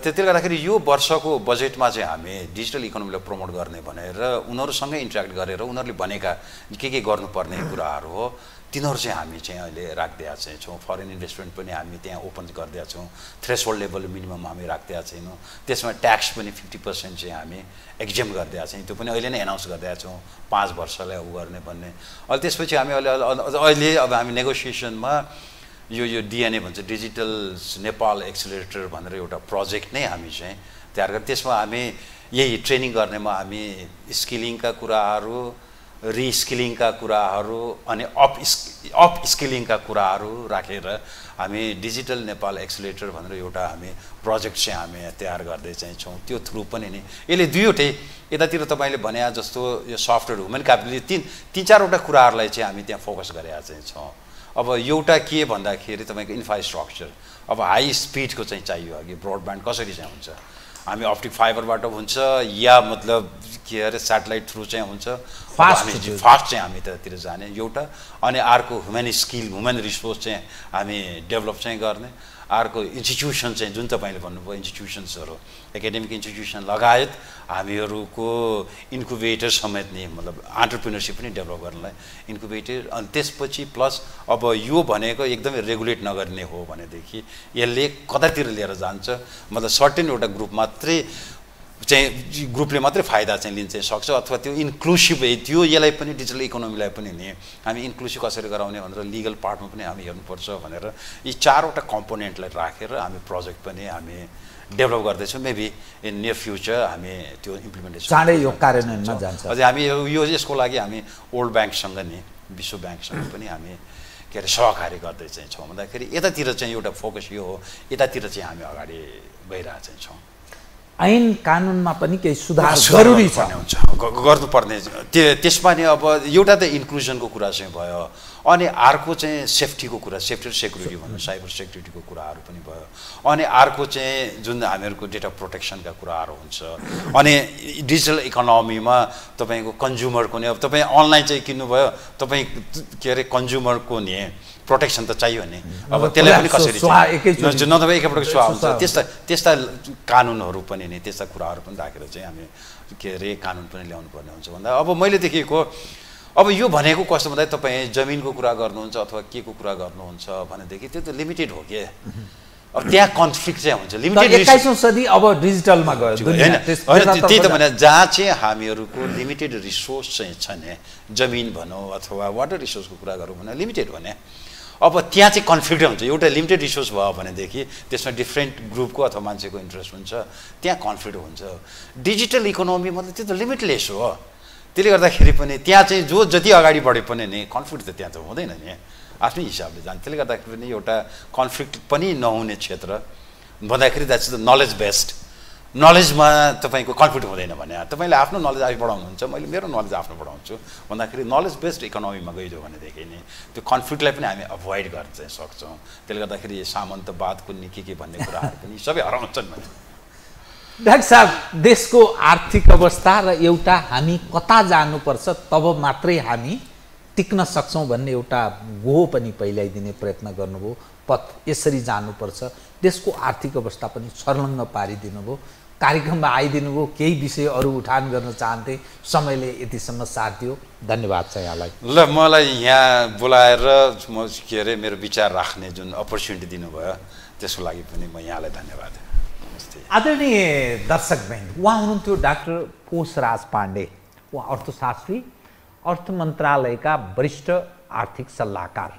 त्यसले गर्दाखेरि यो वर्षको बजेटमा चाहिँ हामी डिजिटल इकोनोमीलाई प्रमोट गर्ने भनेर उनीहरुसँगै इन्टरेक्ट गरेर उनीहरुले भनेका के के गर्नुपर्ने कुराहरु हो तिनीहरु चाहिँ हामी चाहिँ अहिले राख्दिया छौं। फरेन इन्भेस्टमेन्ट पनि हामी त्यहाँ ओपन गर्दिया छौं। थ्रेशोल्ड लेभल मिनिमम हामी राख्दिया छैनौं। त्यसमा ट्याक्स पनि पचास प्रतिशत चाहिँ हामी एक्जेम्प्ट गर्दिया छौं। त्यो पनि अहिले नै अनाउन्स गर्दिया छौं पाँच वर्षलाई उ गर्ने भन्ने। अनि त्यसपछि हामी अहिले अहिले अब हामी नेगोसिएसनमा यो यो डीएनए भन्छ डिजिटल नेपाल एक्सिलरेटर भनेर एउटा प्रोजेक्ट नै हामी चाहिँ तयार गर् त्यसमा हामी यही ट्रेनिङ गर्नेमा हामी स्किलिङका कुराहरू रिस्किलिङका कुराहरू अनि अप अप स्किलिङका कुराहरू राखेर हामी डिजिटल नेपाल एक्सिलरेटर भनेर एउटा हामी प्रोजेक्ट चाहिँ हामी तयार गर्दै चाहिँ छौं। त्यो थ्रु पनि नि यसले दुईवटै यतातिर तपाईले भन्या जस्तो यो सफ्टवेयर ह्युमन क्यापिटल तीन तीन चारवटा कुराहरूलाई चाहिँ हामी त्यहाँ फोकस गरेका चाहिँ छौं। अब एउटा के भन्दाखेरि तपाईको इन्फ्रास्ट्रक्चर अब हाई स्पिड को चाहिँ चाहियो अघि ब्रोडब्यान्ड कसरी चाहिँ हुन्छ हामी अप्टिक फाइबरबाट हुन्छ या मतलब के अरे सैटेलाइट थ्रु चाहिँ हुन्छ फास्ट फास्ट चाहिँ हामी त्यतिर जाने एउटा। अनि अर्को ह्युमन स्किल ह्युमन रिसोर्स चाहिँ हामी डेभलप चाहिँ गर्ने। अर्को इन्स्टिट्युसन चाहिँ जुन तपाईले भन्नुभयो इन्स्टिट्युसन्सहरु एकाडेमिक इन्स्टिट्युसन लगायत हामीहरुको इन्क्युबेटर समेत नि मतलब एन्टरप्रेन्योरशिप पनि डेभलप गर्नलाई इन्क्युबेटर। अनि त्यसपछि प्लस अब यो भनेको एकदमै रेगुलेट नगर्ने हो भनेदेखि यसले कतातिर लिएर जान्छ मतलब सर्टेन एउटा ग्रुप मात्रै चाहिँ ग्रुपले मात्रै फाइदा चाहिँ लिन चाहिँ सक्छ अथवा त्यो इन्क्लुसिभ त्यो यसलाई पनि डिजिटल इकोनोमीलाई पनि नि हामी इन्क्लुसिभ कसरी गराउने भनेर लिगल पार्टमा पनि हामी हेर्नुपर्छ भनेर यी चारवटा कम्पोनेन्टलाई राखेर हामी प्रोजेक्ट पनि हामी डेभलप गर्दैछौँ। मेबी इन नियर फ्युचर हामी त्यो इम्प्लिमेन्टेसन चाँडै यो कार्यान्वयनमा जान्छ। अझै हामी यो यसको लागि हामी वर्ल्ड ब्याङ्कसँग नि विश्व ब्याङ्कसँग पनि हामी के अरे सहकार्य गर्दै चाहिँ छौँ भन्दाखेरि यतातिर चाहिँ एउटा फोकस यो हो यतातिर चाहिँ हामी अगाडि गइरहेका चाहिँ छौँ। ऐन कानुनमा पनि केही सुधार जरुरी छ गर्नुपर्ने त्यसमा नि अब एउटा त इन्क्लुजनको कुरा चाहिँ भयो अनि अर्को चाहिँ सेफ्टीको कुरा सेफ्टी र सेक्युरिटी भन्नु साइबर सेक्युरिटीको कुराहरू पनि भयो अनि अर्को चाहिँ जुन हामीहरुको डेटा प्रोटेक्सनका कुराहरू हुन्छ। अनि डिजिटल इकोनोमीमा तपाईको कन्ज्युमरको नि अब तपाई अनलाइन चाहिँ किन्नु भयो तपाई के अरे कन्ज्युमरको नि प्रोटेक्सन त चाहियो नि अब त्यसलाई पनि कसरी नभए एकपटक स्वाहा हुन्छ त्यस्ता त्यस्ता कानुनहरू पनि नि त्यस्ता कुराहरू पनि राखेर चाहिँ हामी के अरे कानुन पनि ल्याउनु पर्ने हुन्छ भन्दा अब मैले देखेको अब यो भनेको कस्तो भन्दा तपाईँ जमिनको कुरा गर्नुहुन्छ अथवा के को कुरा गर्नुहुन्छ भनेदेखि त्यो त लिमिटेड हो के अब त्यहाँ कन्फ्लिक्ट चाहिँ हुन्छ लिमिटेड एक्काइसौं सदी अब डिजिटलमा गयो हैन त्यही त भने जहाँ चाहिँ हामीहरुको लिमिटेड रिसोर्स चाहिँ छ नि जमिन भनौं अथवा वाटर रिसोर्सको कुरा गरौँ भने लिमिटेड भने अब त्यहाँ चाहिँ कन्फ्लिक्ट हुन्छ। एउटा लिमिटेड रिसोर्स भयो भनेदेखि त्यसमा डिफ्रेन्ट ग्रुपको अथवा मान्छेको इन्ट्रेस्ट हुन्छ त्यहाँ कन्फ्लिक्ट हुन्छ। डिजिटल इकोनोमी मतलब त्यो त लिमिटलेस हो त्यसले गर्दाखेरि पनि त्यहाँ चाहिँ जो जति अगाडि बढे पनि नि कन्फ्लिक्ट त त्यहाँ त हुँदैन नि आफ्नै हिसाबले जान्छ। त्यसले गर्दाखेरि पनि एउटा कन्फ्लिक्ट पनि नहुने क्षेत्र भन्दाखेरि द्याट्स द नलेज बेस्ड नलेजमा तपाईको कन्फ्लिक्ट हुँदैन भने तपाईले आफ्नो नलेज अगाडि बढाउनुहुन्छ मैले मेरो नलेज आफ्नो बढाउँछु भन्दाखेरि नलेज बेस्ड इकोनोमीमा गइदियो भनेदेखि नि त्यो कन्फ्लिक्टलाई पनि हामी अभोइड गर्न चाहिँ सक्छौँ। त्यसले गर्दाखेरि सामन्तवादको नि के के भन्ने कुराहरू पनि सबै हराउँछन् भने डाक्टर साहब देशको आर्थिक अवस्था र एउटा हामी कता जानुपर्छ तब मात्रै हामी टिक्न सक्छौं भन्ने एउटा गोह पनि पहिल्याइदिने प्रयत्न गर्नुभयो। पथ यसरी जानुपर्छ देशको आर्थिक अवस्था पनि छर्लङ्ग पारिदिनुभयो कार्यक्रममा आइदिनुभयो केही विषय अरू उठान गर्न चाहन्थे समयले यतिसम्म साथ दियो धन्यवाद छ यहाँलाई। ल मलाई यहाँ बोलाएर म के अरे मेरो विचार राख्ने जुन अपर्च्युनिटी दिनुभयो त्यसको लागि पनि म यहाँलाई धन्यवाद। नमस्ते आदरणीय दर्शकवृन्द उहाँ हुनुहुन्थ्यो डाक्टर पोषराज पांडे उहाँ अर्थशास्त्री अर्थ मन्त्रालयका वरिष्ठ आर्थिक सल्लाहकार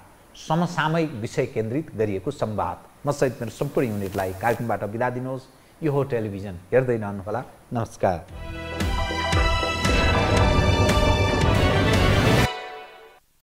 समसामयिक विषय केन्द्रित गरिएको संवाद। म सहित मेरो सम्पूर्ण युनिटलाई कार्यक्रमबाट बिदा दिनुहोस्। यो हो टेलिभिजन हेर्दै रहनुहोला। नमस्कार।